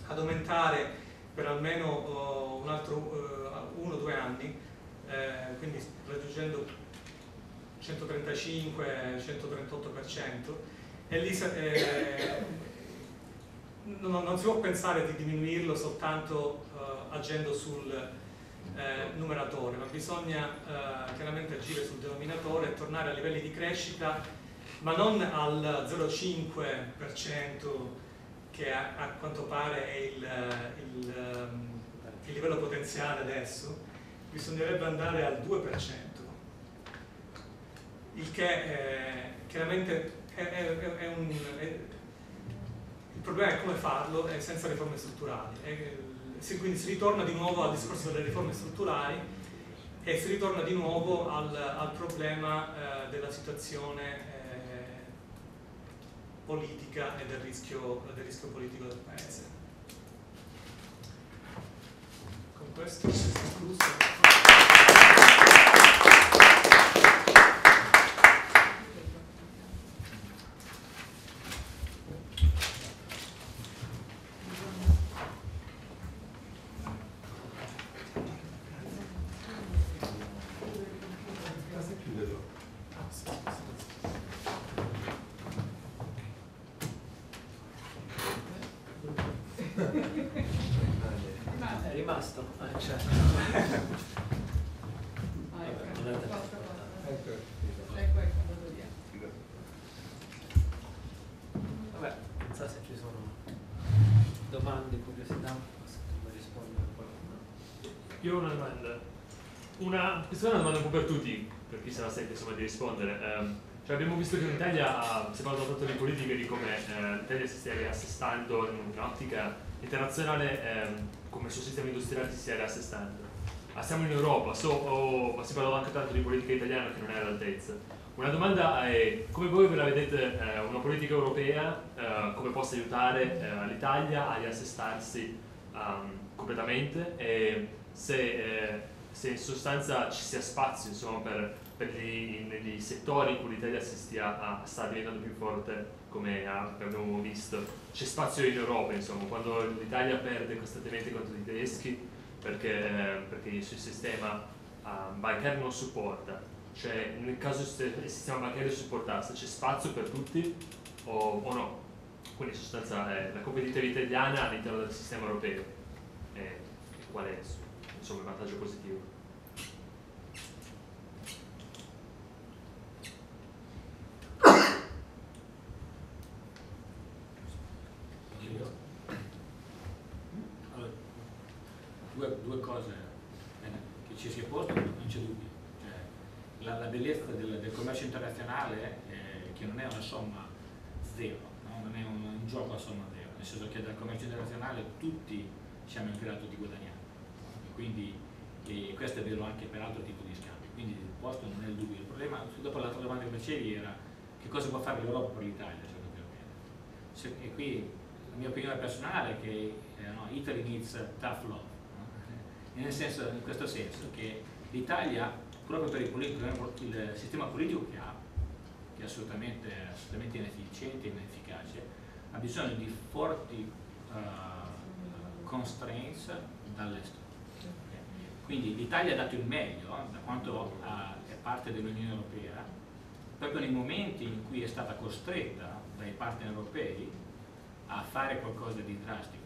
ad aumentare per almeno un altro 1 o 2 anni, quindi raggiungendo 135-138%, e lì non si può pensare di diminuirlo soltanto agendo sul numeratore, ma bisogna chiaramente agire sul denominatore e tornare a livelli di crescita, ma non al 0,5% che a quanto pare è il livello potenziale adesso. Bisognerebbe andare al 2%, il che chiaramente il problema è come farlo senza riforme strutturali, quindi si ritorna di nuovo al discorso delle riforme strutturali e si ritorna di nuovo al problema della situazione politica e del rischio politico del paese. Con questo si è concluso. Questa è una domanda un po' per tutti, per chi sarà sempre di rispondere. Cioè abbiamo visto che l'Italia, si parla tanto di politica, di come l'Italia si stia riassestando in un'ottica internazionale, come il suo sistema industriale si stia riassestando. Siamo in Europa, ma si parla anche tanto di politica italiana che non è all'altezza. Una domanda è: come voi ve la vedete una politica europea, come possa aiutare l'Italia a riassestarsi completamente, e se in sostanza ci sia spazio, insomma, per gli settori in cui l'Italia sta diventando più forte, come abbiamo visto. C'è spazio in Europa, insomma, quando l'Italia perde costantemente contro i tedeschi perché il suo sistema bancario non supporta. Cioè, nel caso il sistema bancario supportasse, c'è spazio per tutti o no? Quindi in sostanza la competitività italiana all'interno del sistema europeo, qual è? Insomma, un vantaggio positivo. Allora, due cose che ci si è posto, non c'è dubbio. Cioè, la bellezza del commercio internazionale è che non è una somma zero, no? Non è un gioco a somma zero, nel senso che dal commercio internazionale tutti siamo in grado di guadagnare. Quindi, e questo è vero anche per altro tipo di scambi, quindi il posto non è il dubbio. Il problema, dopo l'altra domanda che facevi, era che cosa può fare l'Europa per l'Italia, secondo me. E qui la mia opinione personale è che Italy needs tough love, no? nel senso, in questo senso che l'Italia, proprio per il sistema politico che ha, che è assolutamente inefficiente e inefficace, ha bisogno di forti constraints dall'estero. Quindi l'Italia ha dato il meglio da quanto è parte dell'Unione Europea, proprio nei momenti in cui è stata costretta dai partner europei a fare qualcosa di drastico.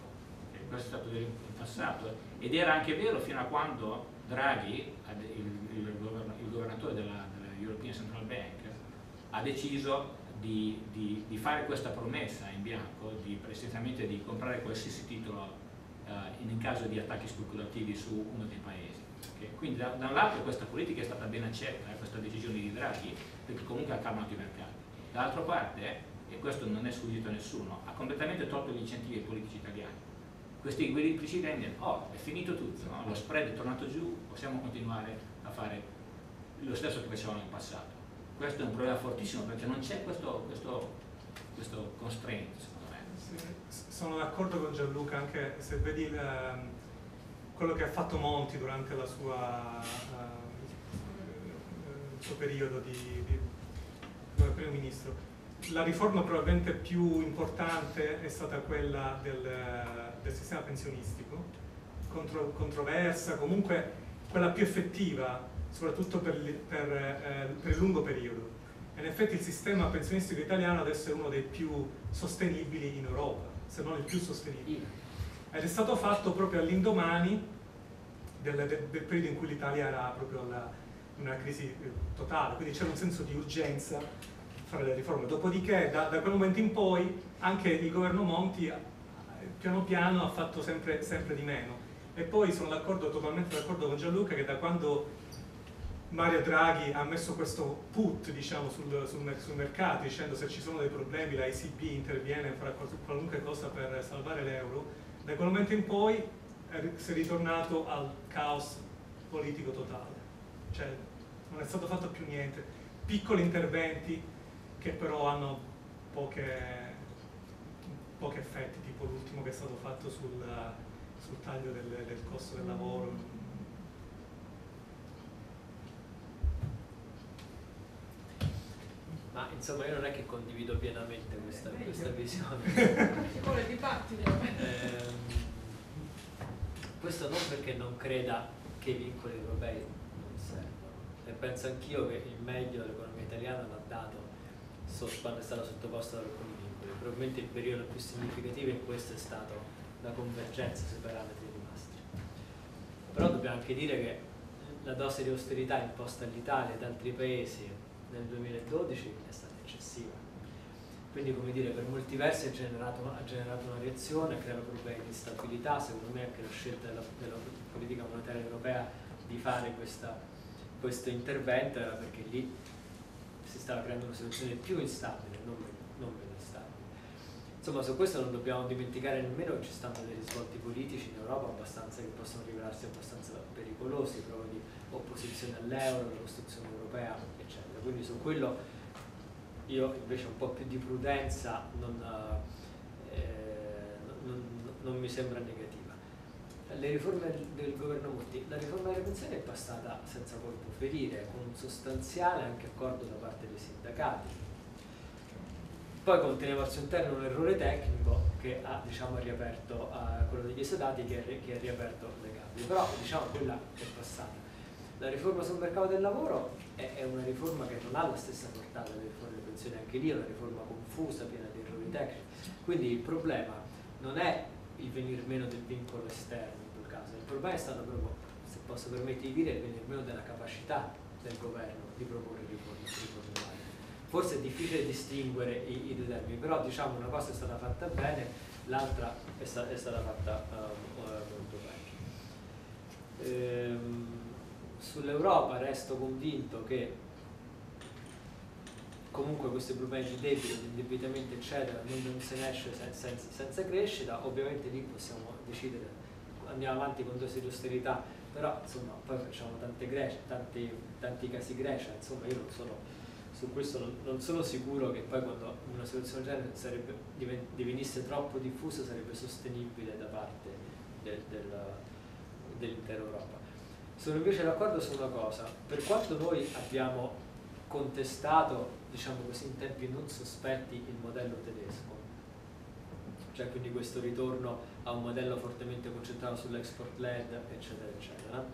Questo è stato vero in passato ed era anche vero fino a quando Draghi, il governatore della European Central Bank, ha deciso di fare questa promessa in bianco, essenzialmente di comprare qualsiasi titolo in caso di attacchi speculativi su uno dei paesi. Okay? Quindi da un lato questa politica è stata ben accetta, questa decisione di Draghi, perché comunque ha calmato i mercati. Dall'altra parte, e questo non è sfuggito a nessuno, ha completamente tolto gli incentivi ai politici italiani. Questi politici rendono, oh, è finito tutto, no? Lo spread è tornato giù, possiamo continuare a fare lo stesso che facevamo in passato. Questo è un problema fortissimo perché non c'è questo constraint, secondo me. Sì, sono d'accordo con Gianluca, anche se vedi quello che ha fatto Monti durante il suo periodo come primo ministro. La riforma probabilmente più importante è stata quella del sistema pensionistico, controversa, comunque quella più effettiva, soprattutto per il lungo periodo. E in effetti il sistema pensionistico italiano adesso è uno dei più sostenibili in Europa, se non il più sostenibile. Ed è stato fatto proprio all'indomani del periodo in cui l'Italia era proprio in una crisi totale, quindi c'era un senso di urgenza fare le riforme. Dopodiché da quel momento in poi anche il governo Monti piano piano ha fatto sempre di meno. E poi sono totalmente d'accordo con Gianluca che da quando Mario Draghi ha messo questo put, diciamo, sul mercato, dicendo se ci sono dei problemi la ECB interviene e farà qualunque cosa per salvare l'euro, da quel momento in poi si è ritornato al caos politico totale. Cioè non è stato fatto più niente, piccoli interventi che però hanno pochi effetti, tipo l'ultimo che è stato fatto sul taglio del costo del lavoro. Ma insomma io non è che condivido pienamente questa visione. Ci vuole dibattito. Questo non perché non creda che i vincoli europei non servano. E penso anch'io che il meglio dell'economia italiana l'ha dato quando è stata sottoposta ad alcuni vincoli. Probabilmente il periodo più significativo in questo è stato la convergenza sui parametri di Maastricht. Però dobbiamo anche dire che la dose di austerità imposta all'Italia e ad altri paesi nel 2012 è stata eccessiva. Quindi, come dire, per molti versi ha generato una reazione, ha creato problemi di stabilità. Secondo me anche la scelta della politica monetaria europea di fare questo intervento era perché lì si stava creando una situazione più instabile, non meno instabile. Insomma, su questo non dobbiamo dimenticare nemmeno che ci stanno dei risvolti politici in Europa che possono rivelarsi abbastanza pericolosi, proprio di opposizione all'euro, alla costruzione europea, eccetera. Quindi su quello io invece un po' più di prudenza non mi sembra negativa. Le riforme del governo Monti, la riforma delle pensioni è passata senza colpo ferire, con un sostanziale anche accordo da parte dei sindacati. Poi conteneva al suo interno un errore tecnico che ha, diciamo, riaperto quello degli esodati, che ha riaperto le gabbie, però diciamo quella è passata. La riforma sul mercato del lavoro è una riforma che non ha la stessa portata delle riforme delle pensioni, anche lì è una riforma confusa, piena di errori tecnici. Quindi il problema non è il venir meno del vincolo esterno in quel caso, il problema è stato proprio, se posso permettermi di dire, il venir meno della capacità del governo di proporre riforme. Forse è difficile distinguere i due termini, però diciamo una cosa è stata fatta bene, l'altra è stata fatta molto bene. Sull'Europa resto convinto che comunque questi problemi di debito, di indebitamento eccetera, non se ne esce senza crescita. Ovviamente lì possiamo decidere, andiamo avanti con dosi di austerità, però insomma poi facciamo tanti casi Grecia, insomma io non sono, su questo non sono sicuro che poi quando una situazione del genere divenisse troppo diffusa sarebbe sostenibile da parte dell'intera Europa. Sono invece d'accordo su una cosa: per quanto noi abbiamo contestato, diciamo così, in tempi non sospetti il modello tedesco, cioè quindi questo ritorno a un modello fortemente concentrato sull'export-led, eccetera, eccetera,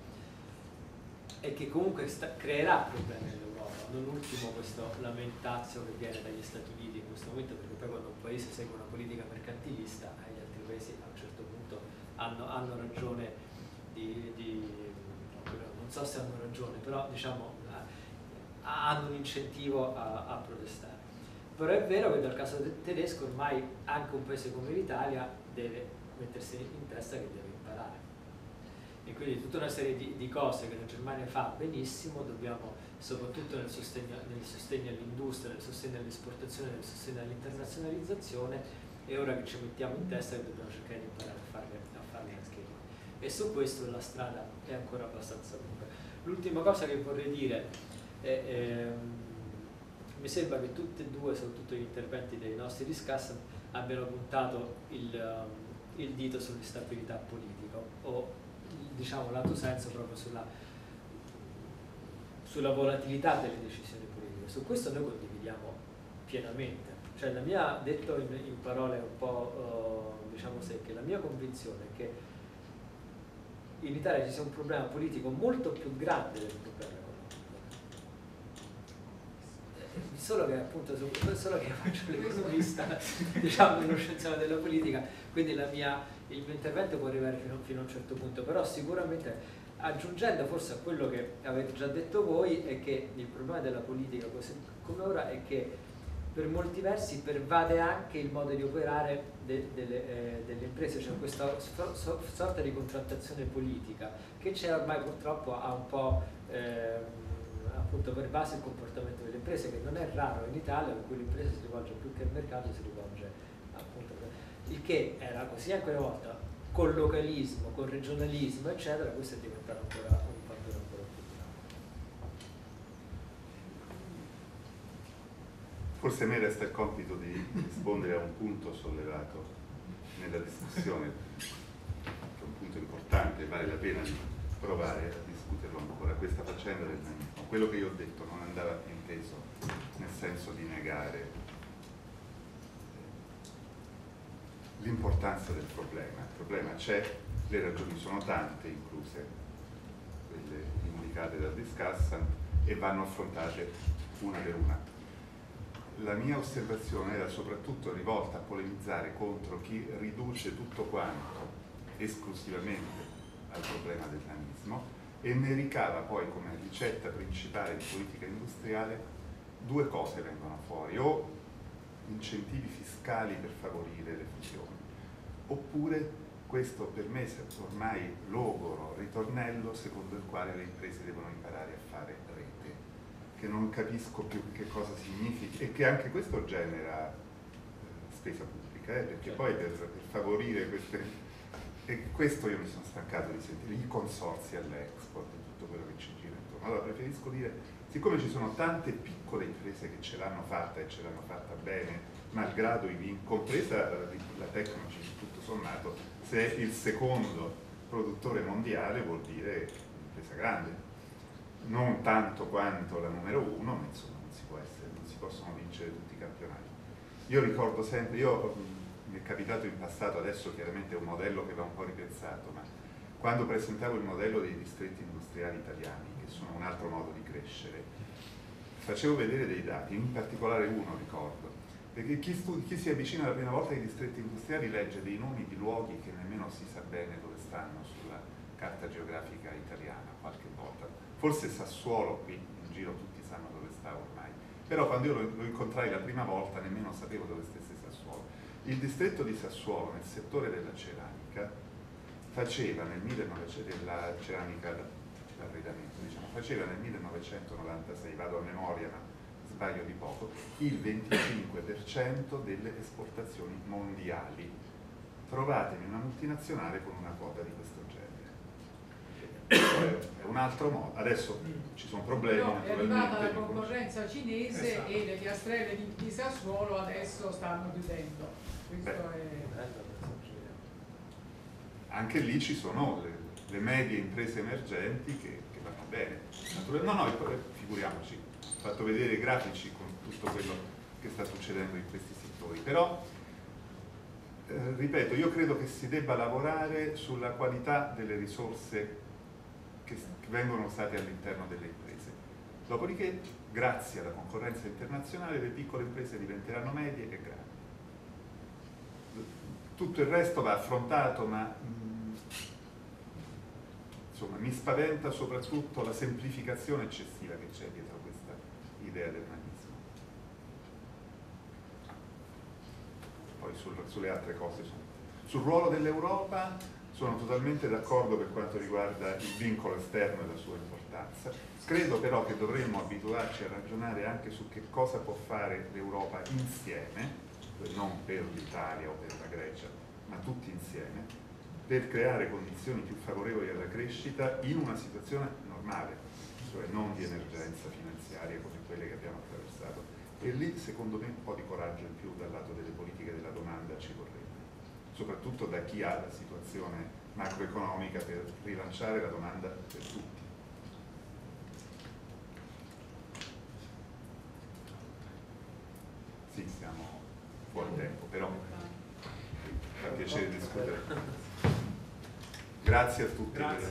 e che comunque creerà problemi all'Europa, non ultimo questo lamentazio che viene dagli Stati Uniti in questo momento, perché poi quando un paese segue una politica mercantilista, gli altri paesi a un certo punto hanno ragione non so se hanno ragione, però diciamo hanno un incentivo a protestare. Però è vero che dal caso tedesco ormai anche un paese come l'Italia deve mettersi in testa che deve imparare, e quindi tutta una serie di cose che la Germania fa benissimo dobbiamo, soprattutto nel sostegno all'industria, nel sostegno all'esportazione, nel sostegno all'internazionalizzazione, è ora che ci mettiamo in testa che dobbiamo cercare di imparare a farle anche noi, e su questo la strada è ancora abbastanza lunga. L'ultima cosa che vorrei dire mi sembra che tutti e due, soprattutto gli interventi dei nostri discuss, abbiano puntato il dito sull'instabilità politica, o diciamo lato senso proprio sulla volatilità delle decisioni politiche. Su questo noi condividiamo pienamente, cioè detto in parole un po' diciamo secche, la mia convinzione è che in Italia ci sia un problema politico molto più grande del problema economico. Solo che appunto faccio l'economista, diciamo uno scienziato della politica, quindi il mio intervento può arrivare fino a un certo punto, però sicuramente aggiungendo forse a quello che avete già detto voi, è che il problema della politica così come ora è che per molti versi pervade anche il modo di operare delle imprese, cioè questa sorta di contrattazione politica che c'è ormai, purtroppo ha un po' appunto per base il comportamento delle imprese, che non è raro in Italia, in cui l'impresa si rivolge più che al mercato, si rivolge appunto, il che era così anche una volta col localismo, col regionalismo, eccetera. Questo è diventato ancora un fattore ancora più grande. Forse a me resta il compito di rispondere a un punto sollevato nella discussione, che è un punto importante, vale la pena provare a discuterlo ancora. Questa faccenda del quello che io ho detto non andava inteso nel senso di negare l'importanza del problema. Il problema c'è, le ragioni sono tante, incluse quelle indicate dal discussant, e vanno affrontate una per una. La mia osservazione era soprattutto rivolta a polemizzare contro chi riduce tutto quanto esclusivamente al problema del nanismo e ne ricava poi come ricetta principale di politica industriale. Due cose vengono fuori: o incentivi fiscali per favorire le fusioni, oppure questo per me ormai logoro ritornello secondo il quale le imprese devono imparare a fare rete, che non capisco più che cosa significhi, e che anche questo genera spesa pubblica, perché poi per favorire queste... E questo io mi sono stancato di sentire, i consorzi all'export e tutto quello che ci gira intorno. Allora preferisco dire, siccome ci sono tante piccole imprese che ce l'hanno fatta e ce l'hanno fatta bene, malgrado i vincoli, compresa la TechnoGym, tutto sommato, se è il secondo produttore mondiale vuol dire un'impresa grande, non tanto quanto la numero uno, ma insomma non si possono vincere tutti i campionati. Io ricordo sempre, mi è capitato in passato, adesso chiaramente è un modello che va un po' ripensato, ma quando presentavo il modello dei distretti industriali italiani, che sono un altro modo di crescere, facevo vedere dei dati, in particolare uno ricordo, perché chi si avvicina la prima volta ai distretti industriali legge dei nomi di luoghi che nemmeno si sa bene dove stanno sulla carta geografica italiana qualche volta. Forse Sassuolo, qui in giro tutti sanno dove sta ormai, però quando io lo incontrai la prima volta nemmeno sapevo dove stesse Sassuolo. Il distretto di Sassuolo nel settore della ceramica faceva nel 1996, vado a memoria ma sbaglio di poco, il 25% delle esportazioni mondiali. Trovatemi una multinazionale con una quota di questo genere. È un altro modo, adesso ci sono problemi. No, è arrivata la concorrenza cinese, esatto. E le piastrelle di Sassuolo adesso stanno chiudendo. Anche lì ci sono le medie imprese emergenti che vanno bene. No, figuriamoci, ho fatto vedere i grafici con tutto quello che sta succedendo in questi settori, però ripeto, io credo che si debba lavorare sulla qualità delle risorse che vengono usate all'interno delle imprese. Dopodiché, grazie alla concorrenza internazionale, le piccole imprese diventeranno medie e grandi. Tutto il resto va affrontato, ma insomma, mi spaventa soprattutto la semplificazione eccessiva che c'è dietro questa idea del nanismo. Poi sulle altre cose, sul ruolo dell'Europa sono totalmente d'accordo per quanto riguarda il vincolo esterno e la sua importanza. Credo però che dovremmo abituarci a ragionare anche su che cosa può fare l'Europa insieme, non per l'Italia o per la Grecia, ma tutti insieme, per creare condizioni più favorevoli alla crescita in una situazione normale, cioè non di emergenza finanziaria come quelle che abbiamo attraversato. E lì, secondo me, un po' di coraggio in più dal lato delle politiche della domanda ci vorrebbe, soprattutto da chi ha la situazione macroeconomica per rilanciare la domanda per tutti. Sì, siamo fuori tempo, però fa piacere discutere. Grazie a tutti. Grazie.